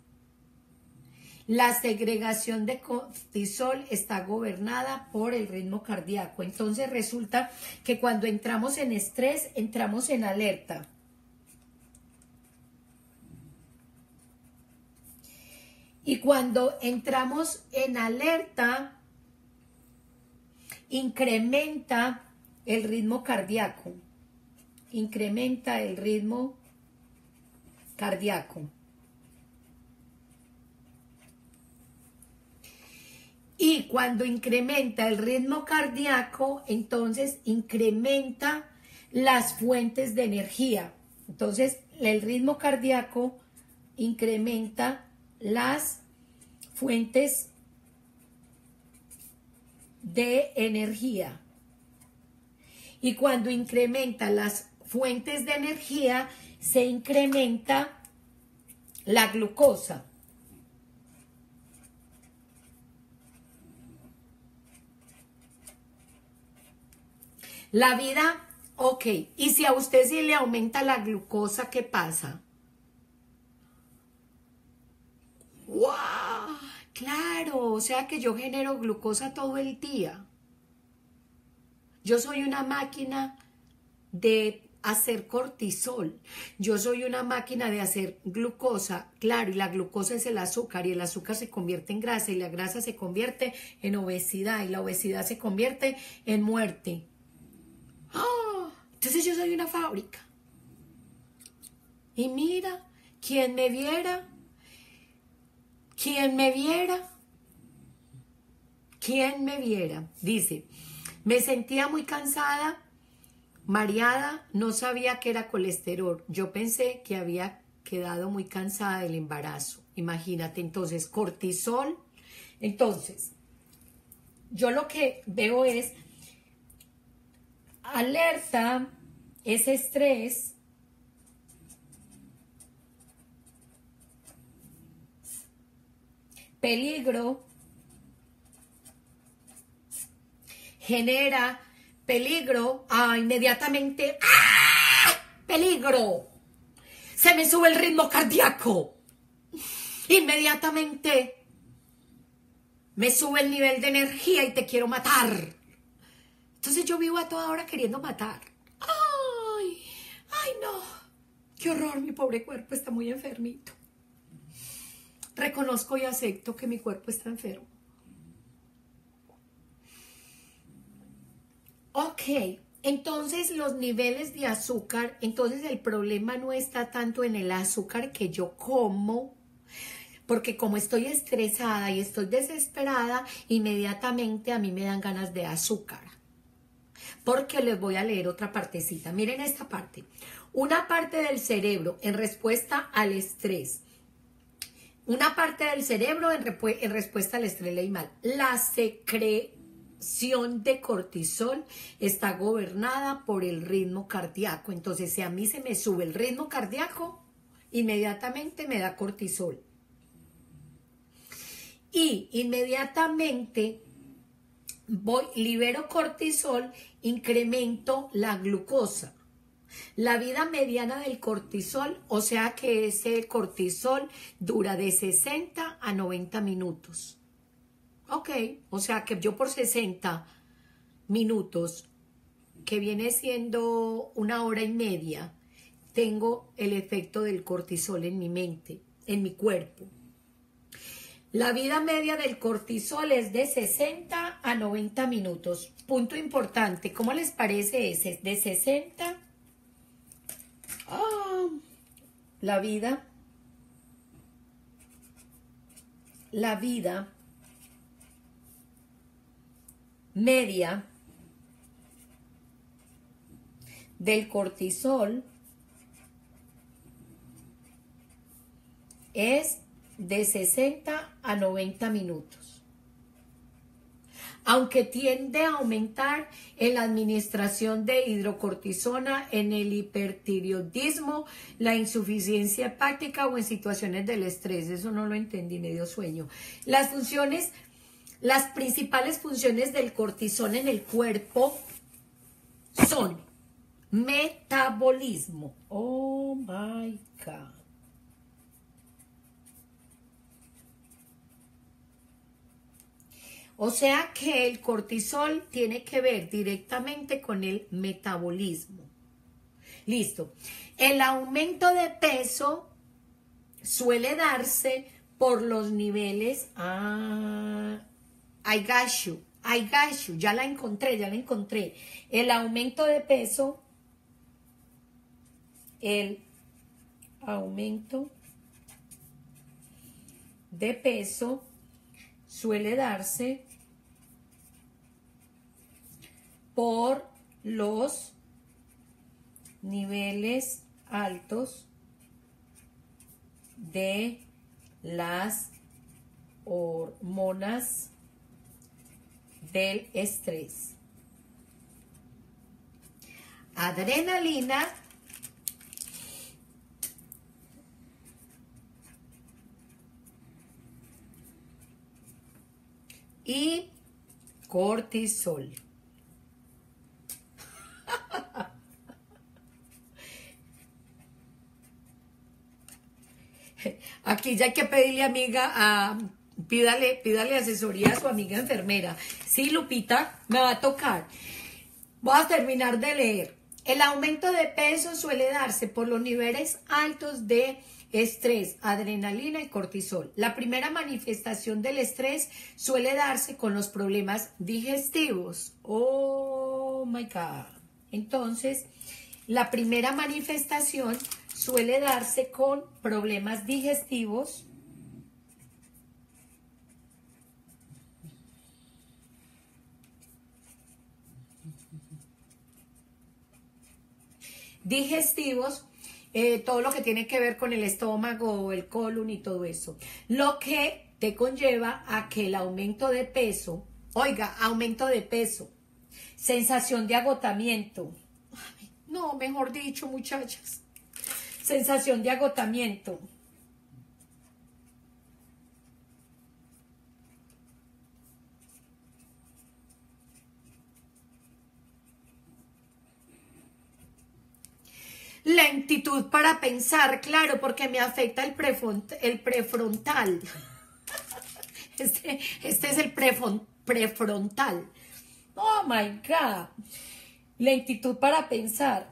la segregación de cortisol está gobernada por el ritmo cardíaco. Entonces resulta que cuando entramos en estrés, entramos en alerta. Y cuando entramos en alerta, incrementa el ritmo cardíaco, incrementa el ritmo cardíaco. Y cuando incrementa el ritmo cardíaco, entonces incrementa las fuentes de energía. Entonces, el ritmo cardíaco incrementa las fuentes de energía. Y cuando incrementa las fuentes de energía, se incrementa la glucosa. La vida, ok. Y si a usted sí le aumenta la glucosa, ¿qué pasa? ¡Wow! Claro, o sea que yo genero glucosa todo el día. Yo soy una máquina de hacer cortisol. Yo soy una máquina de hacer glucosa. Claro, y la glucosa es el azúcar, y el azúcar se convierte en grasa, y la grasa se convierte en obesidad, y la obesidad se convierte en muerte. ¡Oh! Entonces yo soy una fábrica. Y mira, quien me viera... ¿Quién me viera? ¿Quién me viera? Dice, me sentía muy cansada, mareada, no sabía que era colesterol. Yo pensé que había quedado muy cansada del embarazo. Imagínate, entonces, cortisol. Entonces, yo lo que veo es alerta, es estrés. Peligro, genera peligro, ah, inmediatamente, ¡ah! Peligro, se me sube el ritmo cardíaco, inmediatamente me sube el nivel de energía y te quiero matar. Entonces yo vivo a toda hora queriendo matar. Ay, ay no, qué horror, mi pobre cuerpo está muy enfermito. Reconozco y acepto que mi cuerpo está enfermo. Ok, entonces los niveles de azúcar, entonces el problema no está tanto en el azúcar que yo como, porque como estoy estresada y estoy desesperada, inmediatamente a mí me dan ganas de azúcar. Porque les voy a leer otra partecita. Miren esta parte. Una parte del cerebro en respuesta al estrés. Una parte del cerebro en, en respuesta al estrés animal. La secreción de cortisol está gobernada por el ritmo cardíaco. Entonces, si a mí se me sube el ritmo cardíaco, inmediatamente me da cortisol. Y inmediatamente voy, libero cortisol, incremento la glucosa. La vida mediana del cortisol, o sea que ese cortisol dura de sesenta a noventa minutos. Ok, o sea que yo por sesenta minutos, que viene siendo una hora y media, tengo el efecto del cortisol en mi mente, en mi cuerpo. La vida media del cortisol es de sesenta a noventa minutos. Punto importante, ¿cómo les parece ese? De sesenta. Oh, la vida, la vida media del cortisol es de sesenta a noventa minutos. Aunque tiende a aumentar en la administración de hidrocortisona, en el hipertiroidismo, la insuficiencia hepática o en situaciones del estrés. Eso no lo entendí, me dio sueño. Las funciones, las principales funciones del cortisol en el cuerpo son metabolismo. Oh my God. O sea que el cortisol tiene que ver directamente con el metabolismo. Listo. El aumento de peso suele darse por los niveles... Ah, I got you, I got you. Ya la encontré, ya la encontré. El aumento de peso... El aumento de peso suele darse... por los niveles altos de las hormonas del estrés. Adrenalina, y cortisol. Aquí ya hay que pedirle, amiga, a, pídale, pídale asesoría a su amiga enfermera. Sí, Lupita, me va a tocar. Voy a terminar de leer. El aumento de peso suele darse por los niveles altos de estrés, adrenalina y cortisol. La primera manifestación del estrés suele darse con los problemas digestivos. Oh, my God. Entonces, la primera manifestación suele darse con problemas digestivos digestivos, eh, todo lo que tiene que ver con el estómago, el colon y todo eso, lo que te conlleva a que el aumento de peso, oiga, aumento de peso, sensación de agotamiento, ay, no, mejor dicho, muchachas, sensación de agotamiento, lentitud para pensar, claro, porque me afecta el prefrontal, el prefrontal. Este, este es el prefrontal. Oh my God, lentitud para pensar.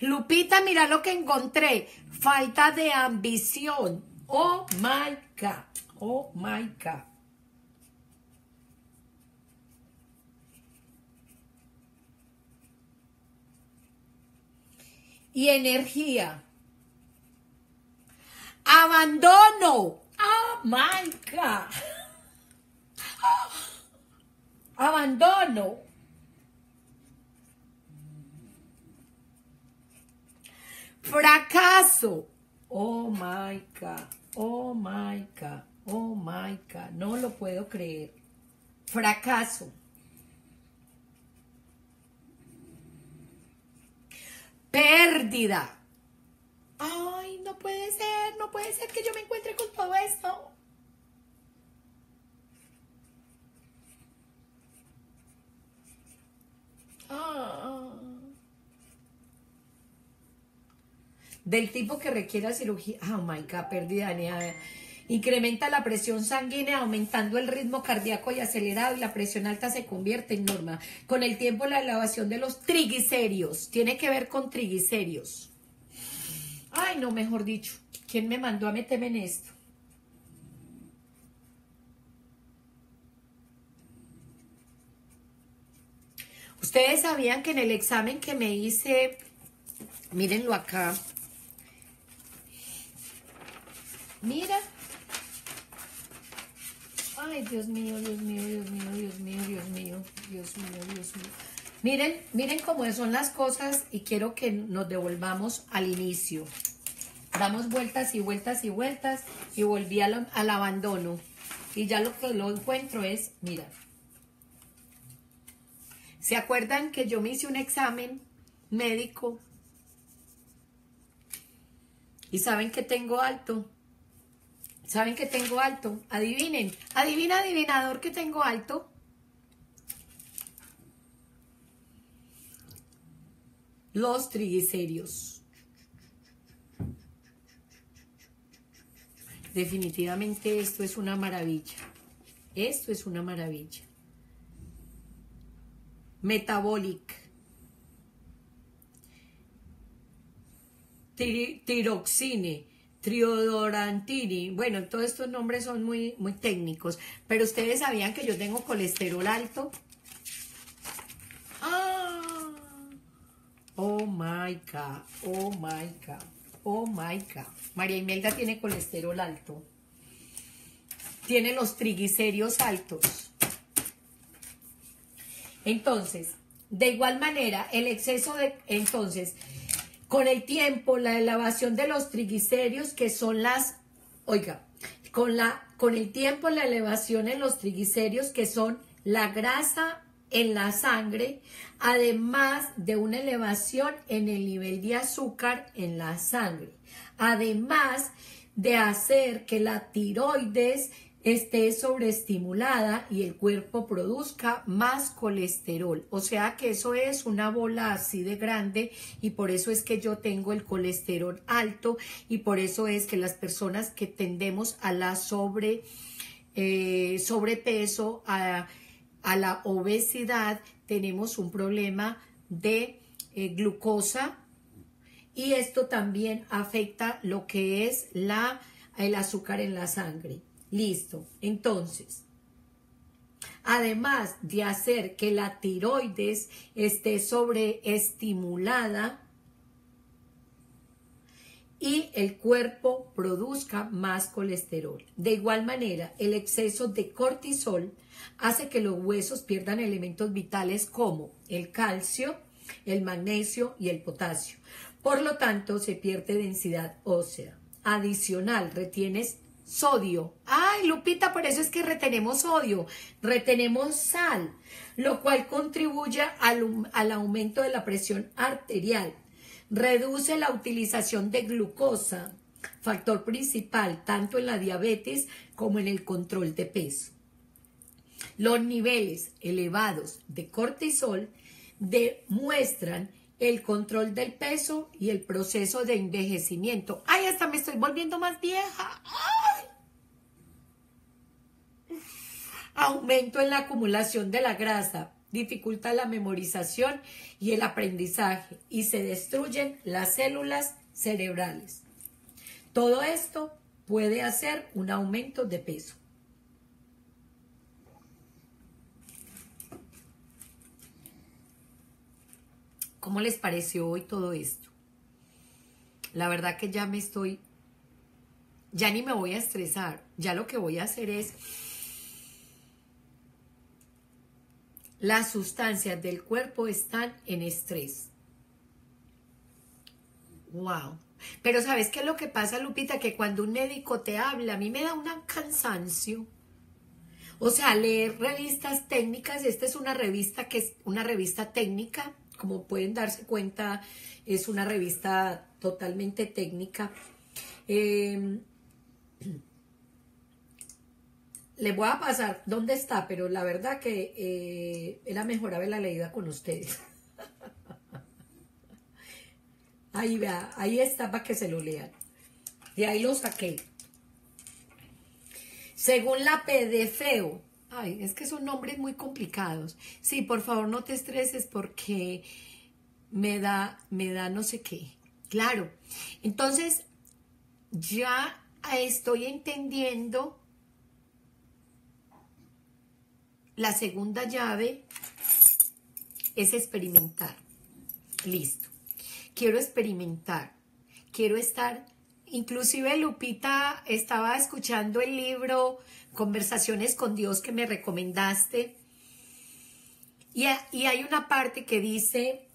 Lupita, mira lo que encontré. Falta de ambición. Oh, my God. Oh, my God. Y energía. Abandono. Oh, my God. Oh. Abandono. Fracaso. Oh my God, oh my God, oh my God, no lo puedo creer. Fracaso. Pérdida. Ay, no puede ser, no puede ser que yo me encuentre con todo esto. Ah. Del tipo que requiera cirugía. Oh my God, pérdida. Incrementa la presión sanguínea aumentando el ritmo cardíaco y acelerado, y la presión alta se convierte en norma. Con el tiempo, la elevación de los triglicéridos. Tiene que ver con triglicéridos. Ay, no, mejor dicho. ¿Quién me mandó a meterme en esto? Ustedes sabían que en el examen que me hice, mírenlo acá. Mira, Ay, Dios mío, Dios mío, Dios mío, Dios mío, Dios mío, Dios mío, Dios mío. Miren, miren cómo son las cosas y quiero que nos devolvamos al inicio. Damos vueltas y vueltas y vueltas y volví al, al abandono. Y ya lo que lo encuentro es, mira. ¿Se acuerdan que yo me hice un examen médico? ¿Y saben que tengo alto? ¿Saben que tengo alto? Adivinen. Adivina, adivinador, que tengo alto. Los triglicéridos. Definitivamente esto es una maravilla. Esto es una maravilla. Metabolic. Tir tiroxine. Triodorantini, bueno, todos estos nombres son muy, muy técnicos, pero ustedes sabían que yo tengo colesterol alto. ¡Ah! Oh my God, oh my God, oh my God. María Imelda tiene colesterol alto, tiene los triglicéridos altos. Entonces, de igual manera, el exceso de, entonces, con el tiempo, la elevación de los triglicéridos, que son las, oiga, con, la, con el tiempo, la elevación en los triglicéridos, que son la grasa en la sangre, además de una elevación en el nivel de azúcar en la sangre, además de hacer que la tiroides esté sobreestimulada y el cuerpo produzca más colesterol. O sea que eso es una bola así de grande y por eso es que yo tengo el colesterol alto y por eso es que las personas que tendemos a la sobre, eh, sobrepeso, a, a la obesidad, tenemos un problema de eh, glucosa y esto también afecta lo que es la, el azúcar en la sangre. Listo, entonces, además de hacer que la tiroides esté sobreestimulada y el cuerpo produzca más colesterol. De igual manera, el exceso de cortisol hace que los huesos pierdan elementos vitales como el calcio, el magnesio y el potasio. Por lo tanto, se pierde densidad ósea. Adicional, retienes sodio. Ay, Lupita, por eso es que retenemos sodio, retenemos sal, lo cual contribuye al, al aumento de la presión arterial, reduce la utilización de glucosa, factor principal tanto en la diabetes como en el control de peso. Los niveles elevados de cortisol demuestran el control del peso y el proceso de envejecimiento. ¡Ay, hasta me estoy volviendo más vieja! ¡Ay! Aumento en la acumulación de la grasa, dificulta la memorización y el aprendizaje y se destruyen las células cerebrales. Todo esto puede hacer un aumento de peso. ¿Cómo les pareció hoy todo esto? La verdad que ya me estoy, ya ni me voy a estresar, ya lo que voy a hacer es las sustancias del cuerpo están en estrés. Wow. Pero ¿sabes qué es lo que pasa, Lupita? Que cuando un médico te habla, a mí me da un cansancio. O sea, leer revistas técnicas, esta es una revista que es una revista técnica. Como pueden darse cuenta, es una revista totalmente técnica. Eh, les voy a pasar dónde está, pero la verdad que eh, era mejor haberla leído con ustedes. Ahí vea, ahí está para que se lo lean. De ahí lo saqué. Según la P D F E O, ay, es que son nombres muy complicados. Sí, por favor, no te estreses porque me da, me da no sé qué. Claro. Entonces, ya estoy entendiendo la segunda llave es experimentar. Listo. Quiero experimentar. Quiero estar Inclusive Lupita, estaba escuchando el libro Conversaciones con Dios que me recomendaste. Y, a, y hay una parte que dice,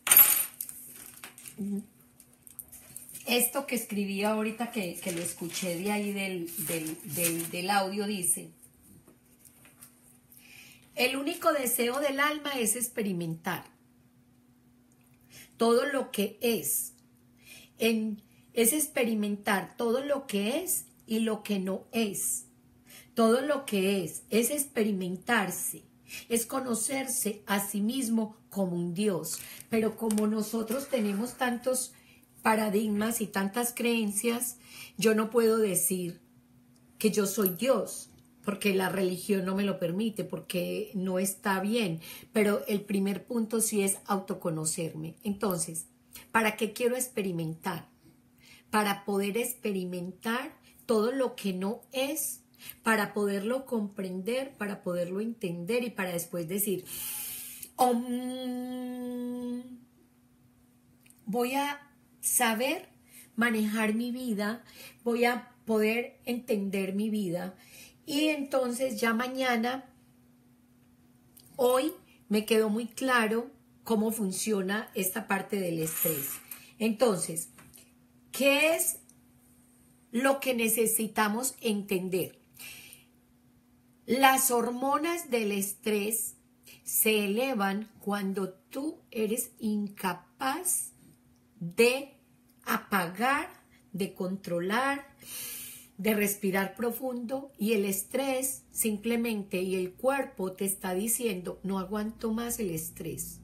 esto que escribí ahorita que, que lo escuché de ahí del, del, del, del audio, dice, el único deseo del alma es experimentar todo lo que es, en, es experimentar todo lo que es y lo que no es. Todo lo que es, es experimentarse, es conocerse a sí mismo como un Dios. Pero como nosotros tenemos tantos paradigmas y tantas creencias, yo no puedo decir que yo soy Dios, porque la religión no me lo permite, porque no está bien. Pero el primer punto sí es autoconocerme. Entonces, ¿para qué quiero experimentar? Para poder experimentar todo lo que no es, para poderlo comprender, para poderlo entender y para después decir, oh, mmm, voy a saber manejar mi vida, voy a poder entender mi vida. Y entonces ya mañana, hoy me quedó muy claro cómo funciona esta parte del estrés. Entonces, ¿qué es lo que necesitamos entender? Las hormonas del estrés se elevan cuando tú eres incapaz de apagar, de controlar, de respirar profundo, y el estrés simplemente, y el cuerpo te está diciendo, no aguanto más el estrés.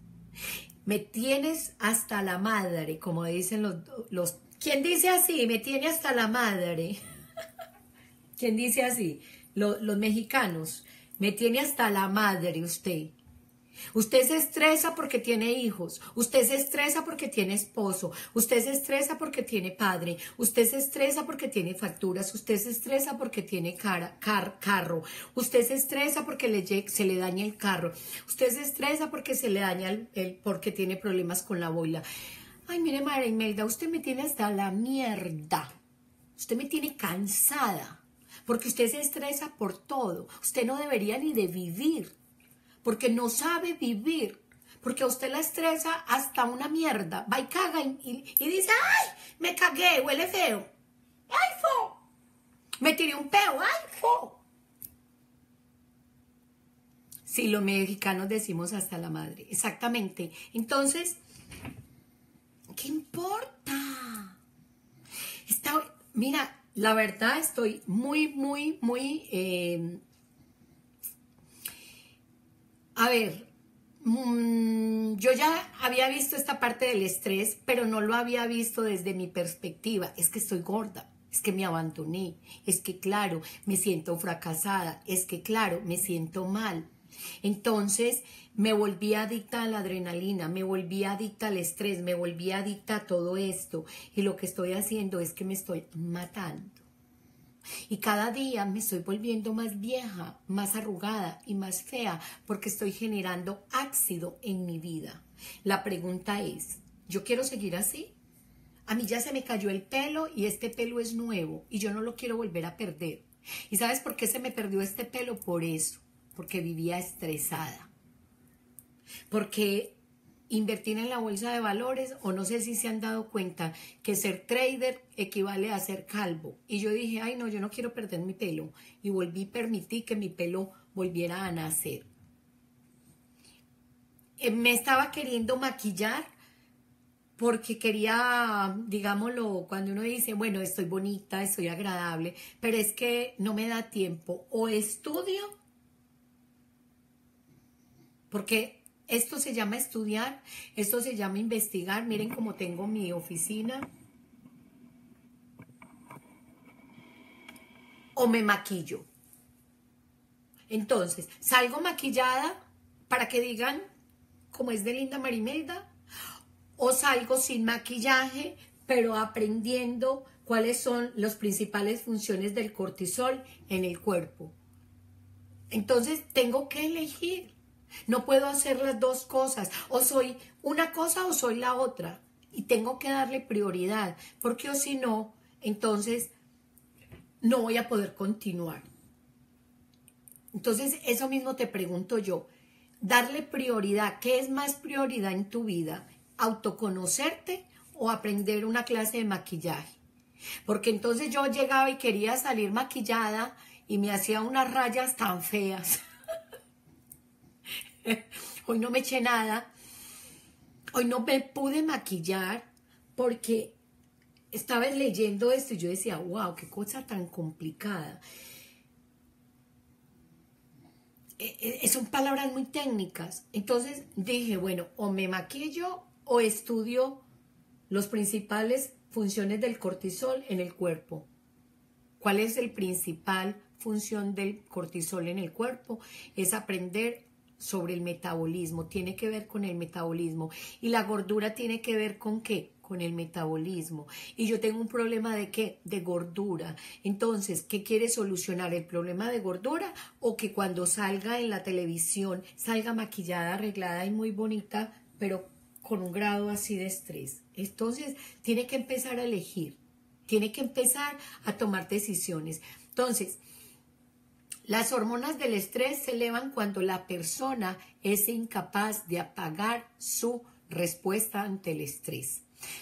Me tienes hasta la madre, como dicen los... los ¿Quién dice así? Me tiene hasta la madre. ¿Quién dice así? Los, los mexicanos, me tiene hasta la madre usted. Usted se estresa porque tiene hijos, usted se estresa porque tiene esposo, usted se estresa porque tiene padre, usted se estresa porque tiene facturas, usted se estresa porque tiene cara, car, carro, usted se estresa porque le, se le daña el carro, usted se estresa porque se le daña el, el porque tiene problemas con la boila. Ay, mire, María Imelda, usted me tiene hasta la mierda, usted me tiene cansada. Porque usted se estresa por todo. Usted no debería ni de vivir. Porque no sabe vivir. Porque a usted la estresa hasta una mierda. Va y caga y, y, y dice, ¡ay! Me cagué, huele feo. ¡Ay, fo! Me tiré un peo. ¡Ay, fo! Sí, los mexicanos decimos hasta la madre. Exactamente. Entonces, ¿qué importa? Está, mira... La verdad estoy muy, muy, muy, eh, a ver, mmm, yo ya había visto esta parte del estrés, pero no lo había visto desde mi perspectiva. Es que estoy gorda, es que me abandoné, es que claro, me siento fracasada, es que claro, me siento mal. Entonces me volví adicta a la adrenalina, me volví adicta al estrés, me volví adicta a todo esto, y lo que estoy haciendo es que me estoy matando, y cada día me estoy volviendo más vieja, más arrugada y más fea, porque estoy generando ácido en mi vida. La pregunta es, ¿yo quiero seguir así? A mí ya se me cayó el pelo y este pelo es nuevo y yo no lo quiero volver a perder. ¿Y sabes por qué se me perdió este pelo? Por eso. Porque vivía estresada, porque invertir en la bolsa de valores, o no sé si se han dado cuenta que ser trader equivale a ser calvo. Y yo dije, ay no, yo no quiero perder mi pelo, y volví, permití que mi pelo volviera a nacer. Me estaba queriendo maquillar porque quería, digámoslo, cuando uno dice, bueno, estoy bonita, estoy agradable, pero es que no me da tiempo, o estudio, porque esto se llama estudiar, esto se llama investigar. Miren cómo tengo mi oficina. O me maquillo. Entonces, salgo maquillada para que digan cómo es de linda María Imelda. O salgo sin maquillaje, pero aprendiendo cuáles son las principales funciones del cortisol en el cuerpo. Entonces, tengo que elegir. No puedo hacer las dos cosas, o soy una cosa o soy la otra, y tengo que darle prioridad, porque o si no, entonces no voy a poder continuar. Entonces, eso mismo te pregunto yo. Darle prioridad. ¿Qué es más prioridad en tu vida? ¿Autoconocerte o aprender una clase de maquillaje? Porque entonces yo llegaba y quería salir maquillada y me hacía unas rayas tan feas. Hoy no me eché nada. Hoy no me pude maquillar porque estaba leyendo esto y yo decía, wow, qué cosa tan complicada. Son palabras muy técnicas. Entonces dije, bueno, o me maquillo o estudio los principales funciones del cortisol en el cuerpo. ¿Cuál es el principal función del cortisol en el cuerpo? Es aprender sobre el metabolismo. Tiene que ver con el metabolismo. ¿Y la gordura tiene que ver con qué? Con el metabolismo. Y yo tengo un problema de qué? De gordura. Entonces, ¿qué quiere solucionar? ¿El problema de gordura? ¿O que cuando salga en la televisión salga maquillada, arreglada y muy bonita, pero con un grado así de estrés? Entonces, tiene que empezar a elegir. Tiene que empezar a tomar decisiones. Entonces, las hormonas del estrés se elevan cuando la persona es incapaz de apagar su respuesta ante el estrés.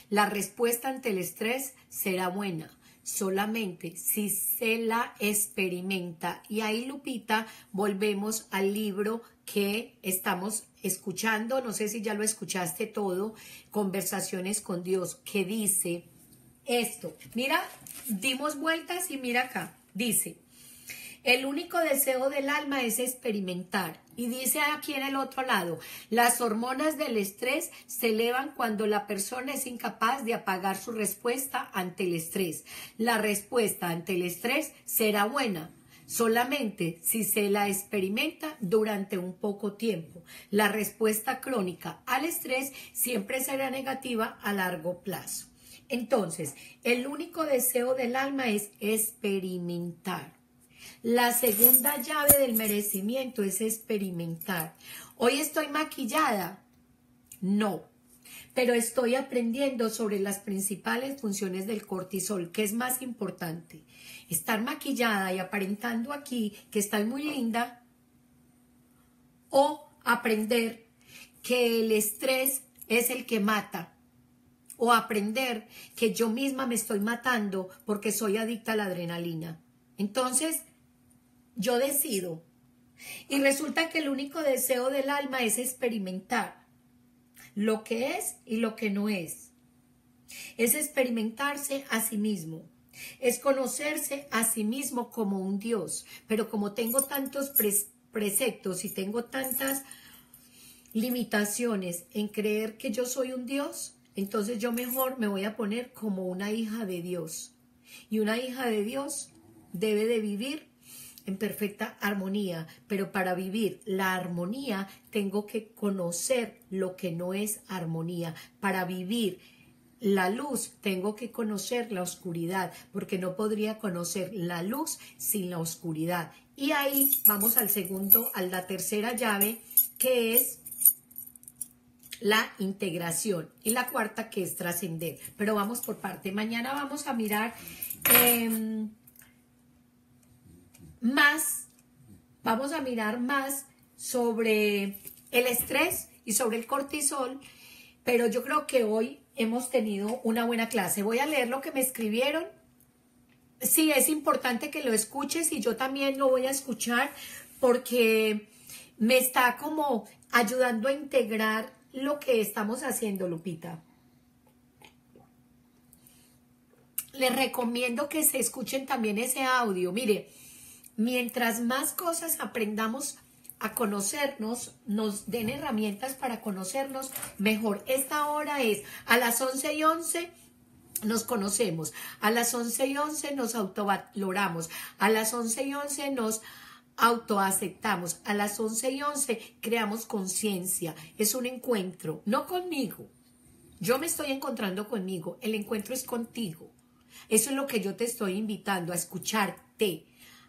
La respuesta ante el estrés será buena solamente si se la experimenta. Y ahí, Lupita, volvemos al libro que estamos escuchando, no sé si ya lo escuchaste todo, Conversaciones con Dios, que dice esto. Mira, dimos vueltas y mira acá, dice, el único deseo del alma es experimentar. Y dice aquí en el otro lado, las hormonas del estrés se elevan cuando la persona es incapaz de apagar su respuesta ante el estrés. La respuesta ante el estrés será buena solamente si se la experimenta durante un poco tiempo. La respuesta crónica al estrés siempre será negativa a largo plazo. Entonces, el único deseo del alma es experimentar. La segunda llave del merecimiento es experimentar. ¿Hoy estoy maquillada? No, pero estoy aprendiendo sobre las principales funciones del cortisol. ¿Qué es más importante? ¿Estar maquillada y aparentando aquí que estás muy linda? ¿O aprender que el estrés es el que mata? ¿O aprender que yo misma me estoy matando porque soy adicta a la adrenalina? Entonces, yo decido. Y resulta que el único deseo del alma es experimentar lo que es y lo que no es. Es experimentarse a sí mismo. Es conocerse a sí mismo como un Dios. Pero como tengo tantos pre- preceptos y tengo tantas limitaciones en creer que yo soy un Dios, entonces yo mejor me voy a poner como una hija de Dios. Y una hija de Dios debe de vivir en perfecta armonía, pero para vivir la armonía tengo que conocer lo que no es armonía. Para vivir la luz tengo que conocer la oscuridad, porque no podría conocer la luz sin la oscuridad. Y ahí vamos al segundo, a la tercera llave, que es la integración, y la cuarta, que es trascender. Pero vamos por parte. Mañana vamos a mirar eh, más, vamos a mirar más sobre el estrés y sobre el cortisol, pero yo creo que hoy hemos tenido una buena clase. Voy a leer lo que me escribieron. Sí, es importante que lo escuches y yo también lo voy a escuchar porque me está como ayudando a integrar lo que estamos haciendo, Lupita. Les recomiendo que se escuchen también ese audio. Mire, mientras más cosas aprendamos a conocernos, nos den herramientas para conocernos mejor. Esta hora es a las once y once nos conocemos, a las once y once nos autovaloramos, a las once y once nos autoaceptamos, a las once y once creamos conciencia. Es un encuentro, no conmigo. Yo me estoy encontrando conmigo, el encuentro es contigo. Eso es lo que yo te estoy invitando, a escucharte,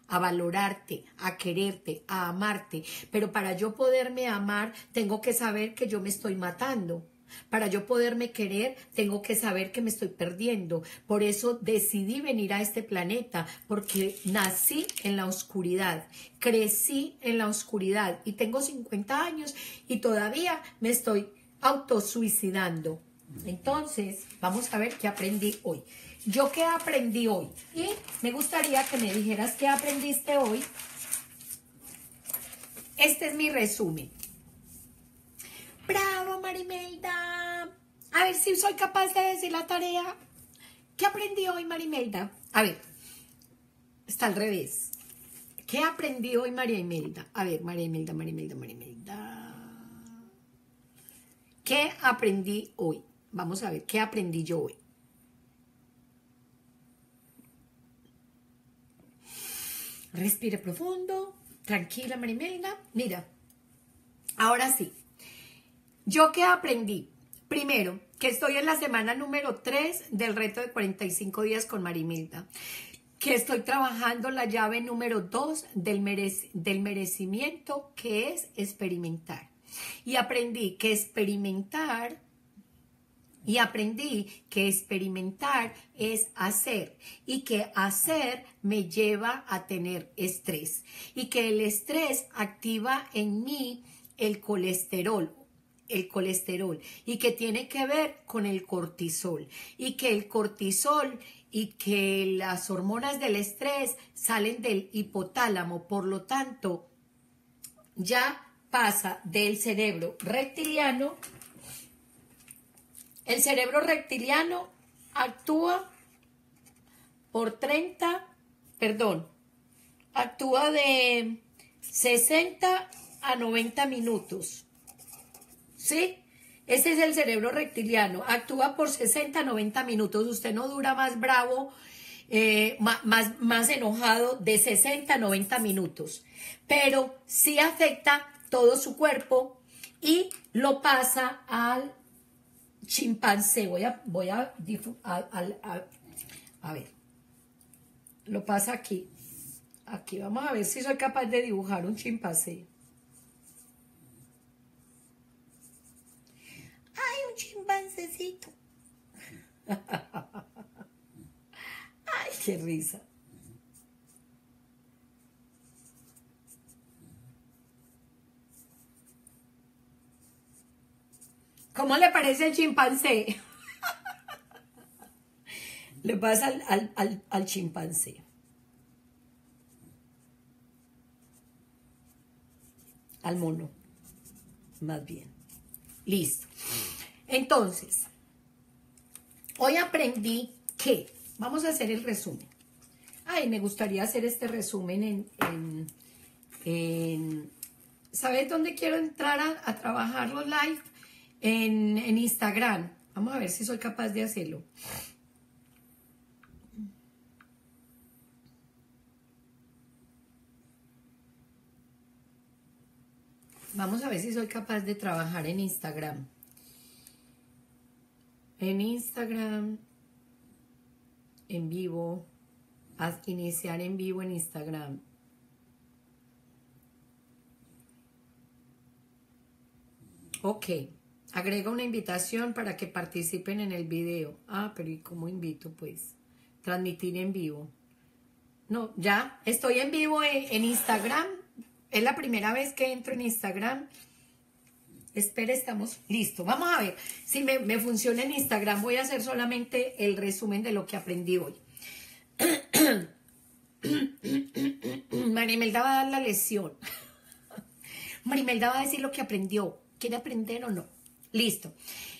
a valorarte, a quererte, a amarte. Pero para yo poderme amar, tengo que saber que yo me estoy matando. Para yo poderme querer, tengo que saber que me estoy perdiendo. Por eso decidí venir a este planeta, porque nací en la oscuridad, crecí en la oscuridad y tengo cincuenta años y todavía me estoy autosuicidando. Entonces, vamos a ver qué aprendí hoy. Yo qué aprendí hoy. Y me gustaría que me dijeras qué aprendiste hoy. Este es mi resumen. ¡Bravo, María Imelda! A ver si soy capaz de decir la tarea. ¿Qué aprendí hoy, María Imelda? A ver, está al revés. ¿Qué aprendí hoy, María Imelda? A ver, María Imelda, María Imelda, María Imelda. ¿Qué aprendí hoy? Vamos a ver, ¿qué aprendí yo hoy? Respire profundo. Tranquila, María Imelda. Mira, ahora sí. ¿Yo qué aprendí? Primero, que estoy en la semana número tres del reto de cuarenta y cinco días con María Imelda. Que estoy trabajando la llave número dos del, merec- del merecimiento, que es experimentar. Y aprendí que experimentar, y aprendí que experimentar es hacer. Y que hacer me lleva a tener estrés. Y que el estrés activa en mí el colesterol. el colesterol y que tiene que ver con el cortisol y que el cortisol y que las hormonas del estrés salen del hipotálamo, por lo tanto ya pasa del cerebro reptiliano. El cerebro reptiliano actúa por treinta, perdón, actúa de sesenta a noventa minutos. ¿Sí? Ese es el cerebro reptiliano. Actúa por sesenta a noventa minutos. Usted no dura más bravo, eh, más, más enojado de sesenta a noventa minutos. Pero sí afecta todo su cuerpo y lo pasa al chimpancé. Voy a... Voy a, a, a, a ver. Lo pasa aquí. Aquí vamos a ver si soy capaz de dibujar un chimpancé. ¡Ay, un chimpancecito! ¡Ay, qué risa! ¿Cómo le parece el chimpancé? Le pasa al, al, al, al chimpancé. Al mono, más bien. Listo. Entonces, hoy aprendí que, vamos a hacer el resumen. Ay, me gustaría hacer este resumen en, en, en ¿sabes dónde quiero entrar a, a trabajar los live? En, en Instagram. Vamos a ver si soy capaz de hacerlo. Vamos a ver si soy capaz de trabajar en Instagram. En Instagram, en vivo, haz iniciar en vivo en Instagram. Ok, agrega una invitación para que participen en el video. Ah, pero ¿y cómo invito? Pues, transmitir en vivo. No, ya, estoy en vivo en, en Instagram. Es la primera vez que entro en Instagram. Espera, estamos listos. Vamos a ver. Si me, me funciona en Instagram, voy a hacer solamente el resumen de lo que aprendí hoy. María Imelda va a dar la lección. María Imelda va a decir lo que aprendió. ¿Quiere aprender o no? Listo.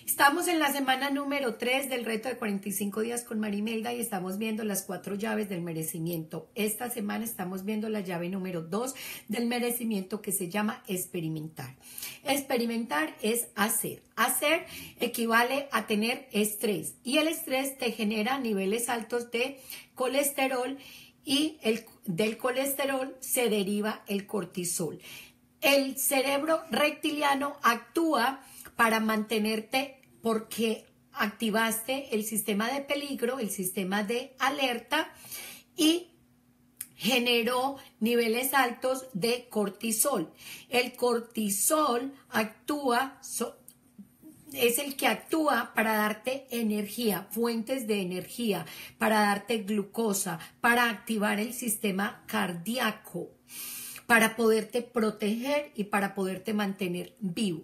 Estamos en la semana número tres del reto de cuarenta y cinco días con María Imelda y estamos viendo las cuatro llaves del merecimiento. Esta semana estamos viendo la llave número dos del merecimiento, que se llama experimentar. Experimentar es hacer. Hacer equivale a tener estrés y el estrés te genera niveles altos de colesterol y el, del colesterol se deriva el cortisol. El cerebro reptiliano actúa para mantenerte, porque activaste el sistema de peligro, el sistema de alerta y generó niveles altos de cortisol. El cortisol actúa, so, es el que actúa para darte energía, fuentes de energía, para darte glucosa, para activar el sistema cardíaco, para poderte proteger y para poderte mantener vivo.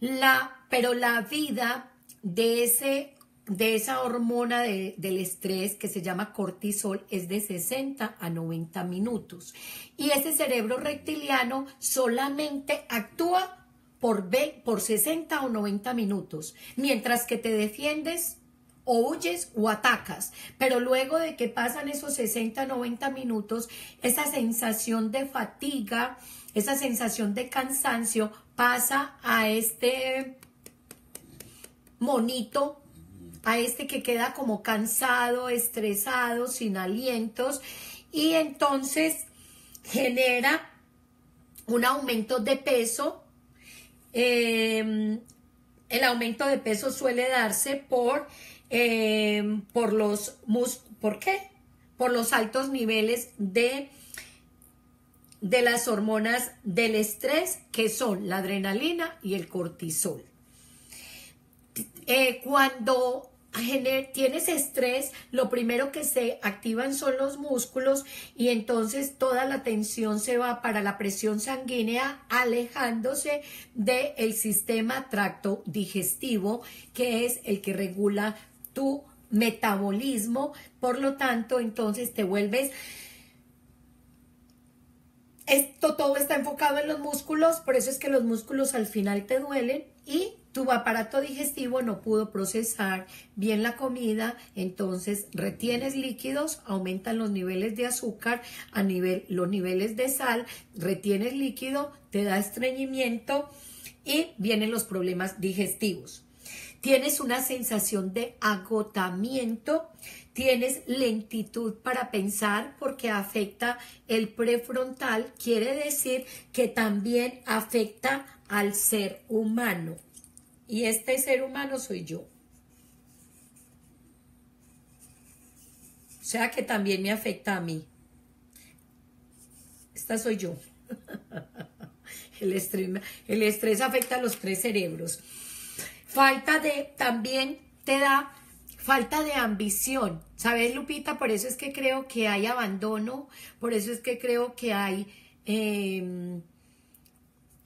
La, pero la vida de, ese, de esa hormona de, del estrés que se llama cortisol es de sesenta a noventa minutos. Y ese cerebro reptiliano solamente actúa por, por sesenta o noventa minutos, mientras que te defiendes o huyes o atacas, pero luego de que pasan esos sesenta a noventa minutos, esa sensación de fatiga, esa sensación de cansancio pasa a este monito, a este que queda como cansado, estresado, sin alientos, y entonces genera un aumento de peso. Eh, el aumento de peso suele darse por Eh, por los mus ¿por qué? Por los altos niveles de, de las hormonas del estrés, que son la adrenalina y el cortisol. Eh, cuando tienes estrés, lo primero que se activan son los músculos y entonces toda la tensión se va para la presión sanguínea, alejándose del sistema tracto digestivo, que es el que regula tu metabolismo. Por lo tanto, entonces te vuelves... Esto todo está enfocado en los músculos, por eso es que los músculos al final te duelen y tu aparato digestivo no pudo procesar bien la comida, entonces retienes líquidos, aumentan los niveles de azúcar, a nivel, los niveles de sal, retienes líquido, te da estreñimiento y vienen los problemas digestivos. Tienes una sensación de agotamiento, tienes lentitud para pensar porque afecta el prefrontal, quiere decir que también afecta al ser humano. Y este ser humano soy yo. O sea que también me afecta a mí. Esta soy yo. El estrés, el estrés afecta a los tres cerebros. Falta de, también te da falta de ambición, ¿sabes, Lupita? Por eso es que creo que hay abandono, por eso es que creo que hay, eh,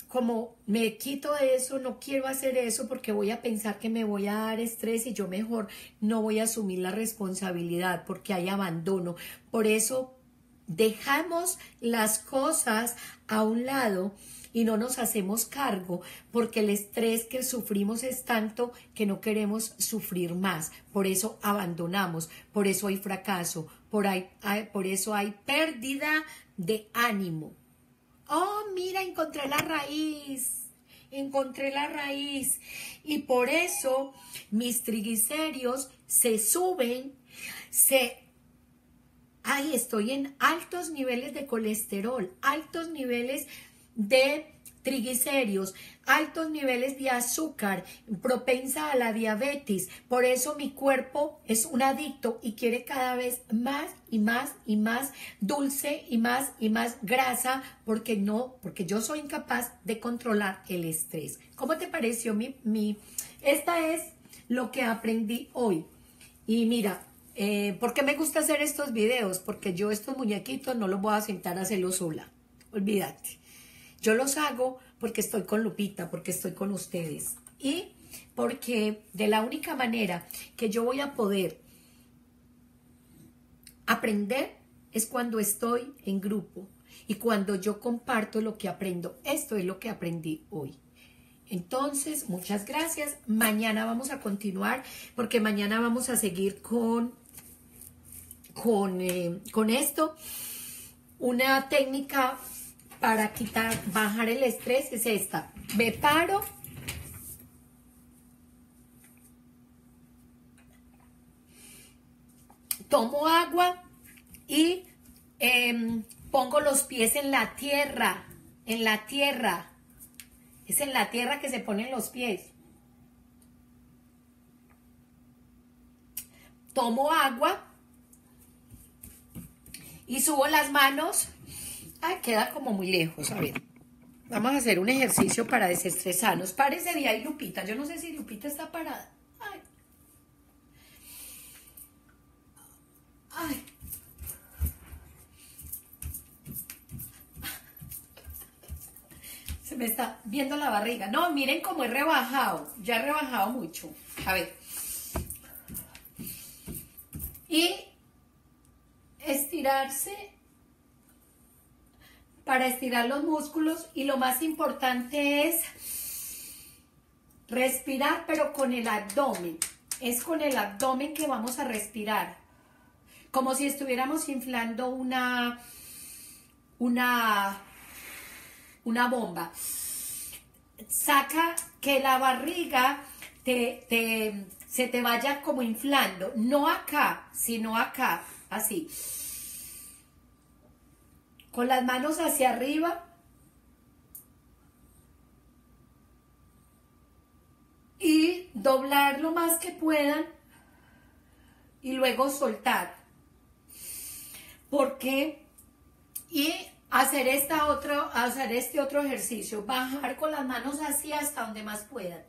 como me quito de eso, no quiero hacer eso porque voy a pensar que me voy a dar estrés y yo mejor no voy a asumir la responsabilidad porque hay abandono. Por eso dejamos las cosas a un lado y no nos hacemos cargo porque el estrés que sufrimos es tanto que no queremos sufrir más. Por eso abandonamos, por eso hay fracaso, por, hay, hay, por eso hay pérdida de ánimo. Oh, mira, encontré la raíz, encontré la raíz. Y por eso mis triglicéridos se suben, se... Ay, estoy en altos niveles de colesterol, altos niveles de triglicéridos, altos niveles de azúcar, propensa a la diabetes. Por eso mi cuerpo es un adicto y quiere cada vez más y más y más dulce y más y más grasa, porque no, porque yo soy incapaz de controlar el estrés. ¿Cómo te pareció mi, mi? Esta es lo que aprendí hoy. Y mira, eh, ¿por qué me gusta hacer estos videos? Porque yo estos muñequitos no los voy a sentar a hacerlos sola. Olvídate. Yo los hago porque estoy con Lupita, porque estoy con ustedes y porque de la única manera que yo voy a poder aprender es cuando estoy en grupo y cuando yo comparto lo que aprendo. Esto es lo que aprendí hoy. Entonces, muchas gracias. Mañana vamos a continuar porque mañana vamos a seguir con, con, eh, con esto. Una técnica para quitar, bajar el estrés es esta. Me paro. Tomo agua y eh, pongo los pies en la tierra. En la tierra. Es en la tierra que se ponen los pies. Tomo agua y subo las manos. Ah, queda como muy lejos, a ver. Vamos a hacer un ejercicio para desestresarnos. Párese de ahí, Lupita. Yo no sé si Lupita está parada. Ay. Ay. Se me está viendo la barriga. No, miren cómo he rebajado. Ya he rebajado mucho. A ver. Y estirarse para estirar los músculos, y lo más importante es respirar, pero con el abdomen. Es con el abdomen que vamos a respirar, como si estuviéramos inflando una una una bomba. Saca que la barriga te, te, se te vaya como inflando, no acá, sino acá, así. Con las manos hacia arriba. Y doblar lo más que puedan. Y luego soltar. Porque, y hacer, esta otro, hacer este otro ejercicio. Bajar con las manos así hasta donde más puedan.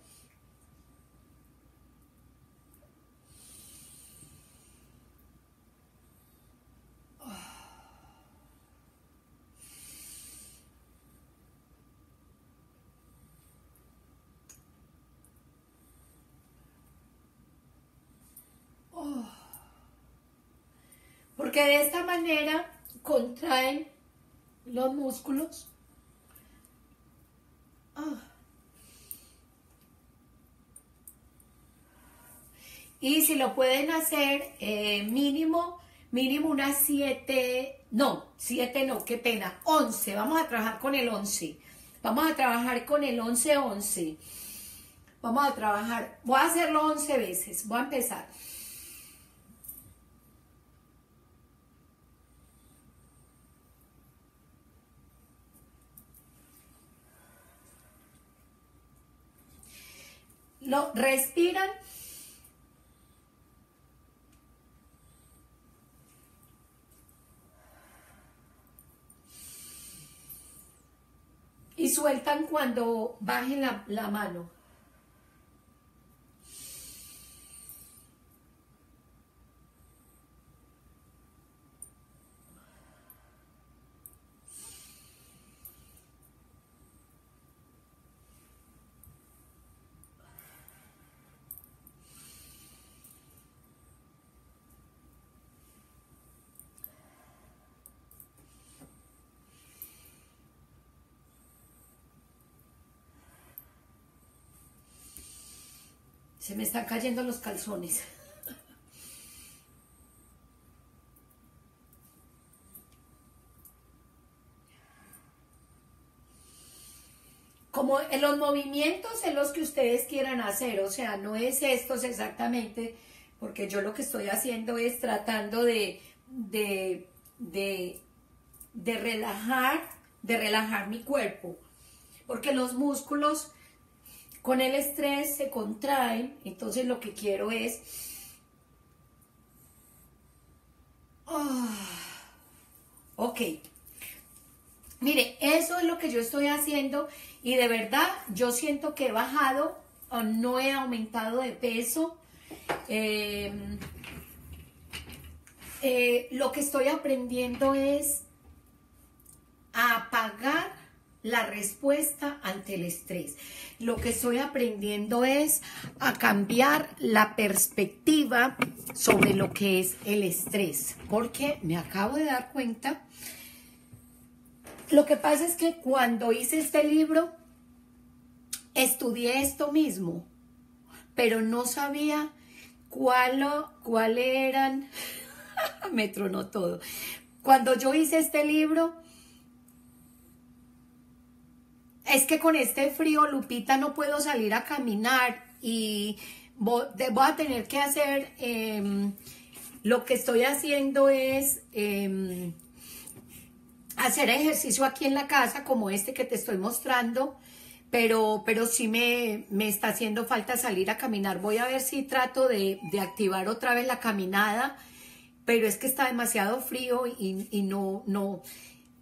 Porque de esta manera contraen los músculos. Ah. Y si lo pueden hacer eh, mínimo, mínimo unas siete, no, siete no, qué pena, once. Vamos a trabajar con el once. Vamos a trabajar con el once once. Vamos a trabajar, voy a hacerlo once veces, voy a empezar. Lo respiran y sueltan cuando bajen la, la mano. Se me están cayendo los calzones. Como en los movimientos en los que ustedes quieran hacer, o sea, no es estos exactamente, porque yo lo que estoy haciendo es tratando de, de, de, de relajar, de relajar mi cuerpo, porque los músculos con el estrés se contraen, entonces lo que quiero es oh, ok, mire, eso es lo que yo estoy haciendo, y de verdad yo siento que he bajado, no he aumentado de peso. eh, eh, lo que estoy aprendiendo es a apagar la respuesta ante el estrés. Lo que estoy aprendiendo es a cambiar la perspectiva sobre lo que es el estrés, porque me acabo de dar cuenta. Lo que pasa es que cuando hice este libro, estudié esto mismo, pero no sabía cuál, cuál eran, me tronó todo. Cuando yo hice este libro, es que con este frío, Lupita, no puedo salir a caminar y voy a tener que hacer, eh, lo que estoy haciendo es eh, hacer ejercicio aquí en la casa, como este que te estoy mostrando, pero, pero sí me, me está haciendo falta salir a caminar. Voy a ver si trato de, de activar otra vez la caminada, pero es que está demasiado frío y, y no, no,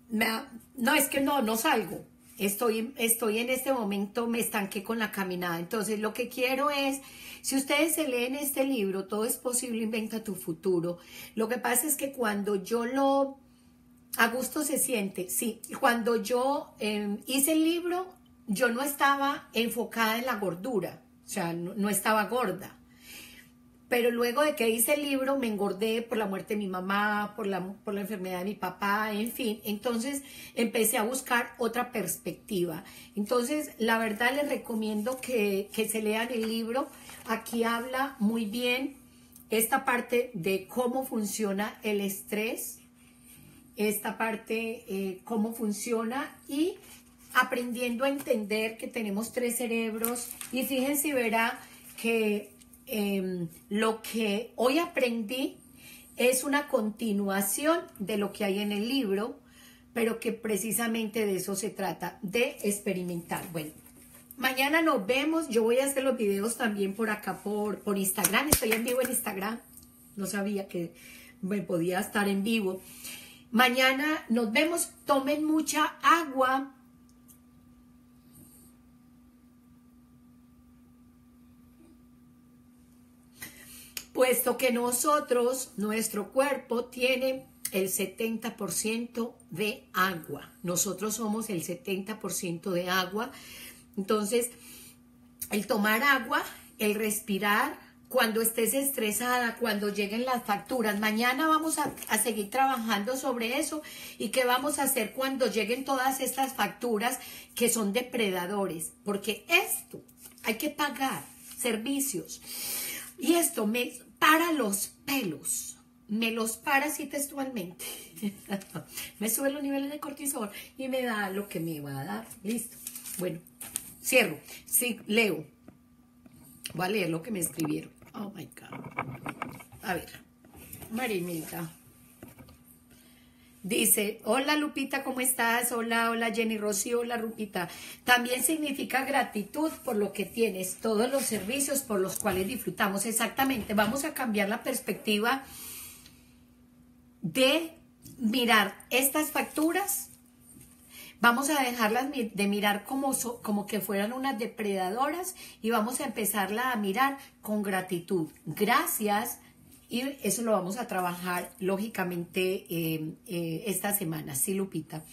me, no, es que no, no salgo. Estoy, estoy en este momento, me estanqué con la caminada. Entonces, lo que quiero es, si ustedes se leen este libro, Todo es posible, inventa tu futuro. Lo que pasa es que cuando yo lo, a gusto se siente, sí, cuando yo eh, hice el libro, yo no estaba enfocada en la gordura, o sea, no, no estaba gorda. Pero luego de que hice el libro, me engordé por la muerte de mi mamá, por la, por la enfermedad de mi papá, en fin. Entonces, empecé a buscar otra perspectiva. Entonces, la verdad, les recomiendo que, que se lean el libro. Aquí habla muy bien esta parte de cómo funciona el estrés, esta parte, eh, cómo funciona y aprendiendo a entender que tenemos tres cerebros. Y fíjense, verá que... Eh, lo que hoy aprendí es una continuación de lo que hay en el libro, pero que precisamente de eso se trata, de experimentar. Bueno, mañana nos vemos. Yo voy a hacer los videos también por acá, por, por Instagram. Estoy en vivo en Instagram. No sabía que me podía estar en vivo. Mañana nos vemos. Tomen mucha agua. Puesto que nosotros, nuestro cuerpo tiene el setenta por ciento de agua. Nosotros somos el setenta por ciento de agua. Entonces, el tomar agua, el respirar, cuando estés estresada, cuando lleguen las facturas. Mañana vamos a, a seguir trabajando sobre eso. ¿Y qué vamos a hacer cuando lleguen todas estas facturas que son depredadores? Porque esto hay que pagar, servicios. Y esto me para los pelos, me los para así textualmente. Me sube los niveles de cortisol y me da lo que me va a dar. Listo. Bueno, cierro. Sí, leo. Voy a leer lo que me escribieron. Oh, my God. A ver. María Imelda. Dice, hola Lupita, ¿cómo estás? Hola, hola Jenny Rossi, hola Lupita. También significa gratitud por lo que tienes, todos los servicios por los cuales disfrutamos. Exactamente, vamos a cambiar la perspectiva de mirar estas facturas. Vamos a dejarlas de mirar como, so, como que fueran unas depredadoras y vamos a empezarla a mirar con gratitud. Gracias. Y eso lo vamos a trabajar, lógicamente, eh, eh, esta semana. Sí, Lupita.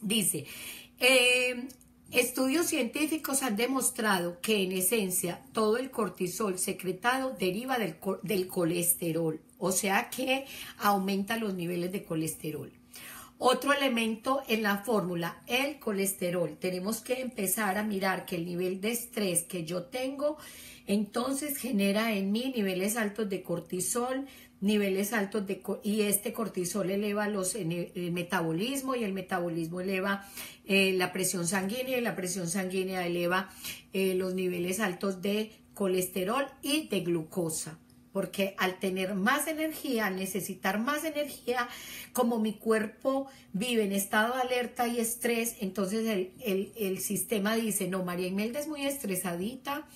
Dice, eh, estudios científicos han demostrado que, en esencia, todo el cortisol secretado deriva del, del colesterol. O sea que aumenta los niveles de colesterol. Otro elemento en la fórmula, el colesterol. Tenemos que empezar a mirar que el nivel de estrés que yo tengo... Entonces genera en mí niveles altos de cortisol, niveles altos de y este cortisol eleva los, el metabolismo y el metabolismo eleva eh, la presión sanguínea y la presión sanguínea eleva eh, los niveles altos de colesterol y de glucosa. Porque al tener más energía, al necesitar más energía, como mi cuerpo vive en estado de alerta y estrés, entonces el, el, el sistema dice, no, María Imelda es muy estresadita,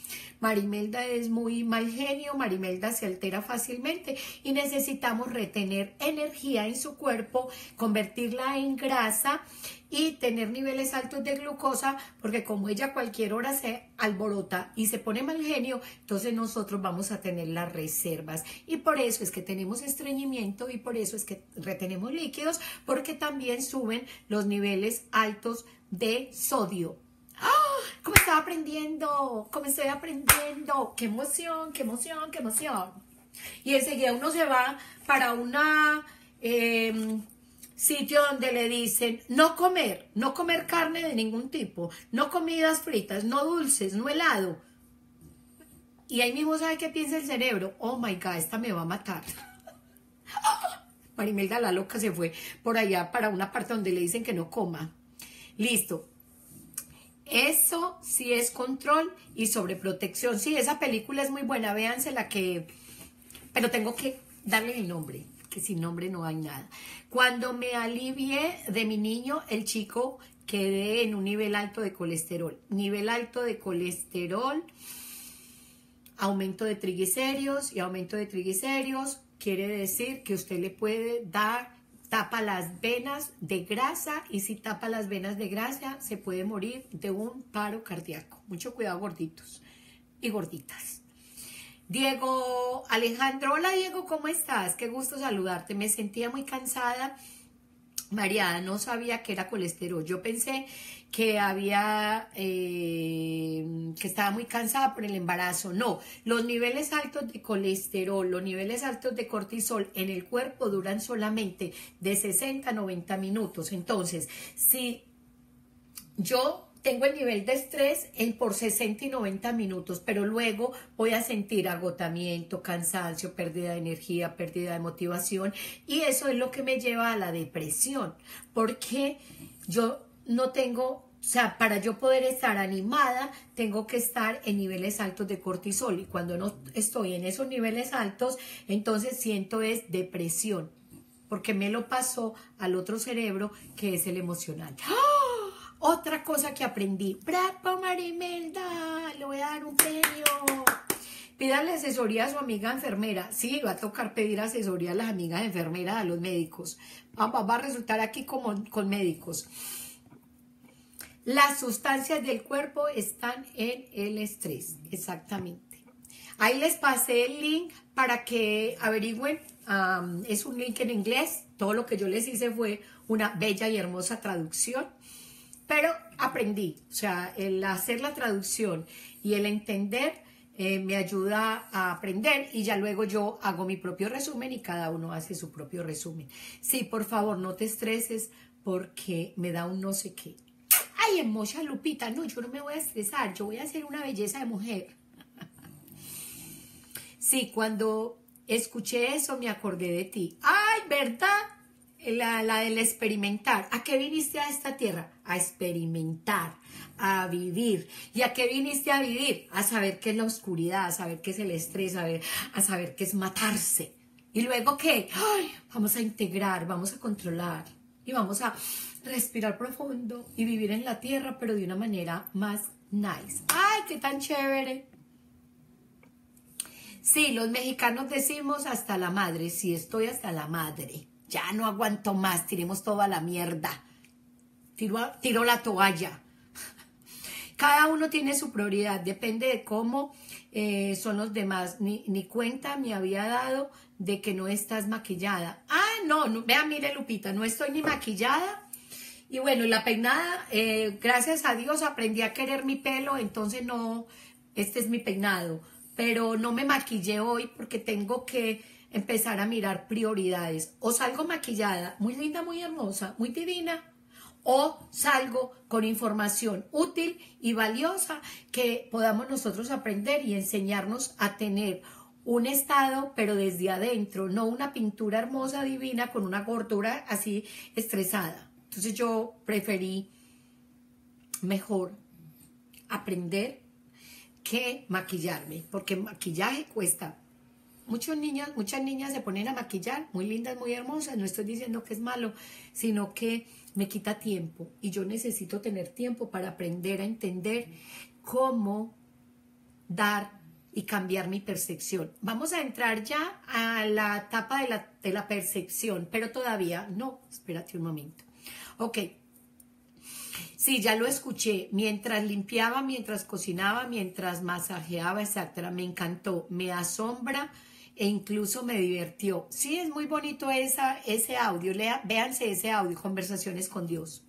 María Imelda es muy mal genio, María Imelda se altera fácilmente y necesitamos retener energía en su cuerpo, convertirla en grasa y tener niveles altos de glucosa, porque como ella cualquier hora se alborota y se pone mal genio, entonces nosotros vamos a tener las reservas. Y por eso es que tenemos estreñimiento y por eso es que retenemos líquidos, porque también suben los niveles altos de sodio. ¡Ah! ¿Cómo estaba aprendiendo? ¿Cómo estoy aprendiendo? ¡Qué emoción, qué emoción, qué emoción! Y enseguida uno se va para una... Eh, sitio donde le dicen no comer, no comer carne de ningún tipo, no comidas fritas, no dulces, no helado. Y ahí mismo sabe qué piensa el cerebro. Oh my God, esta me va a matar. María Imelda la loca se fue por allá para una parte donde le dicen que no coma. Listo. Eso sí es control y sobreprotección. Sí, esa película es muy buena, véanse la que... Pero tengo que darle el nombre. Que sin nombre no hay nada. Cuando me alivié de mi niño, el chico, quedé en un nivel alto de colesterol. Nivel alto de colesterol, aumento de triglicéridos y aumento de triglicéridos quiere decir que usted le puede dar tapa las venas de grasa, y si tapa las venas de grasa se puede morir de un paro cardíaco. Mucho cuidado, gorditos y gorditas. Diego Alejandro, hola Diego, ¿cómo estás? Qué gusto saludarte, me sentía muy cansada, mareada, no sabía que era colesterol, yo pensé que había, eh, que estaba muy cansada por el embarazo. No, los niveles altos de colesterol, los niveles altos de cortisol en el cuerpo duran solamente de sesenta a noventa minutos. Entonces, si yo tengo el nivel de estrés en por sesenta y noventa minutos, pero luego voy a sentir agotamiento, cansancio, pérdida de energía, pérdida de motivación, y eso es lo que me lleva a la depresión, porque yo no tengo... O sea, para yo poder estar animada, tengo que estar en niveles altos de cortisol, y cuando no estoy en esos niveles altos, entonces siento es depresión, porque me lo pasó al otro cerebro, que es el emocional. ¡Oh! Otra cosa que aprendí. ¡Bravo, María Imelda! Le voy a dar un premio. Pídale asesoría a su amiga enfermera. Sí, va a tocar pedir asesoría a las amigas enfermeras, a los médicos. Va a resultar aquí como con médicos. Las sustancias del cuerpo están en el estrés, exactamente. Ahí les pasé el link para que averigüen, um, es un link en inglés, todo lo que yo les hice fue una bella y hermosa traducción, pero aprendí, o sea, el hacer la traducción y el entender eh, me ayuda a aprender, y ya luego yo hago mi propio resumen y cada uno hace su propio resumen. Sí, por favor, no te estreses porque me da un no sé qué. Ay, hermosa Lupita, no, yo no me voy a estresar, yo voy a hacer una belleza de mujer. Sí, cuando escuché eso me acordé de ti. Ay, ¿verdad? La, la del experimentar. ¿A qué viniste a esta tierra? A experimentar, a vivir. ¿Y a qué viniste a vivir? A saber qué es la oscuridad, a saber qué es el estrés, a, ver, a saber qué es matarse. ¿Y luego qué? Ay, vamos a integrar, vamos a controlar y vamos a respirar profundo y vivir en la tierra, pero de una manera más nice. ¡Ay, qué tan chévere! Sí, los mexicanos decimos hasta la madre. Sí, estoy hasta la madre. Ya no aguanto más, tiremos toda la mierda. Tiro, tiro la toalla. Cada uno tiene su prioridad, depende de cómo eh, son los demás. Ni, ni cuenta me había dado de que no estás maquillada. Ah, no, no, vea, mire Lupita, no estoy ni maquillada. Y bueno, la peinada, eh, gracias a Dios aprendí a querer mi pelo, entonces no, este es mi peinado. Pero no me maquillé hoy porque tengo que empezar a mirar prioridades. O salgo maquillada, muy linda, muy hermosa, muy divina, o salgo con información útil y valiosa que podamos nosotros aprender y enseñarnos a tener un estado, pero desde adentro, no una pintura hermosa, divina, con una gordura así estresada. Entonces yo preferí mejor aprender que maquillarme, porque maquillaje cuesta. Muchas niñas, muchas niñas se ponen a maquillar, muy lindas, muy hermosas, no estoy diciendo que es malo, sino que me quita tiempo y yo necesito tener tiempo para aprender a entender cómo dar y cambiar mi percepción. Vamos a entrar ya a la etapa de la, de la percepción, pero todavía no, espérate un momento. Ok, sí, ya lo escuché, mientras limpiaba, mientras cocinaba, mientras masajeaba, etcétera, me encantó, me asombra e incluso me divirtió. Sí, es muy bonito esa, ese audio, Lea, véanse ese audio, Conversaciones con Dios.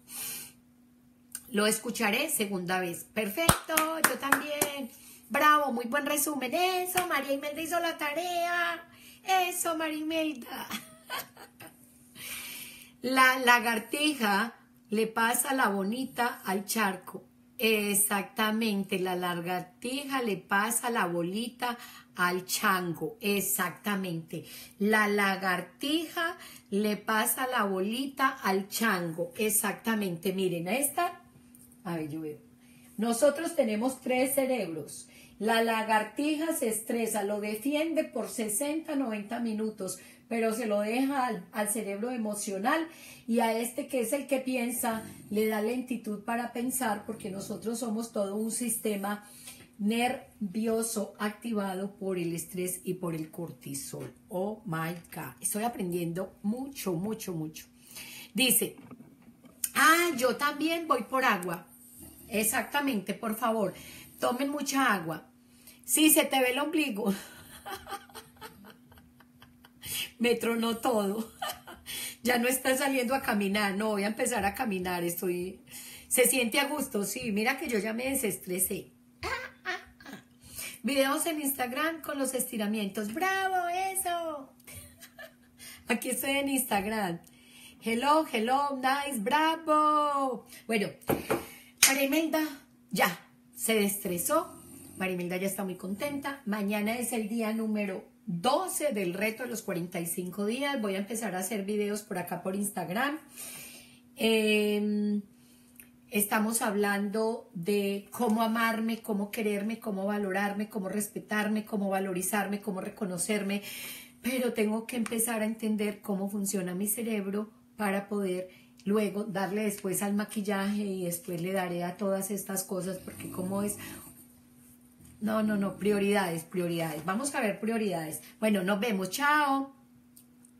Lo escucharé segunda vez. Perfecto, yo también. Bravo, muy buen resumen. Eso, María Imelda hizo la tarea. Eso, María Imelda. La lagartija le pasa la bolita al charco. Exactamente, la lagartija le pasa la bolita al chango. Exactamente, la lagartija le pasa la bolita al chango. Exactamente, miren, ahí está. A ver, yo veo. Nosotros tenemos tres cerebros. La lagartija se estresa, lo defiende por sesenta a noventa minutos, pero se lo deja al, al cerebro emocional, y a este, que es el que piensa, le da lentitud para pensar, porque nosotros somos todo un sistema nervioso activado por el estrés y por el cortisol. Oh my God, estoy aprendiendo mucho, mucho, mucho. Dice, ah, yo también voy por agua. Exactamente, por favor, tomen mucha agua. Sí, se te ve el ombligo. Me tronó todo. Ya no está saliendo a caminar. No, voy a empezar a caminar. Estoy... Se siente a gusto. Sí, mira que yo ya me desestresé. Ah, ah, ah. Videos en Instagram con los estiramientos. ¡Bravo, eso! Aquí estoy en Instagram. Hello, hello, nice, bravo. Bueno, María Imelda ya se destresó. María Imelda ya está muy contenta. Mañana es el día número doce del reto de los cuarenta y cinco días. Voy a empezar a hacer videos por acá por Instagram. Eh, estamos hablando de cómo amarme, cómo quererme, cómo valorarme, cómo respetarme, cómo valorizarme, cómo reconocerme. Pero tengo que empezar a entender cómo funciona mi cerebro para poder luego darle después al maquillaje y después le daré a todas estas cosas, porque como es... No, no, no, prioridades, prioridades. Vamos a ver prioridades. Bueno, nos vemos, chao.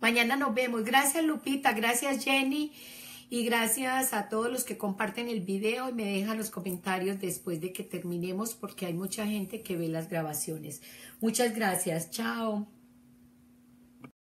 Mañana nos vemos. Gracias, Lupita, gracias, Jenny. Y gracias a todos los que comparten el video y me dejan los comentarios después de que terminemos, porque hay mucha gente que ve las grabaciones. Muchas gracias, chao.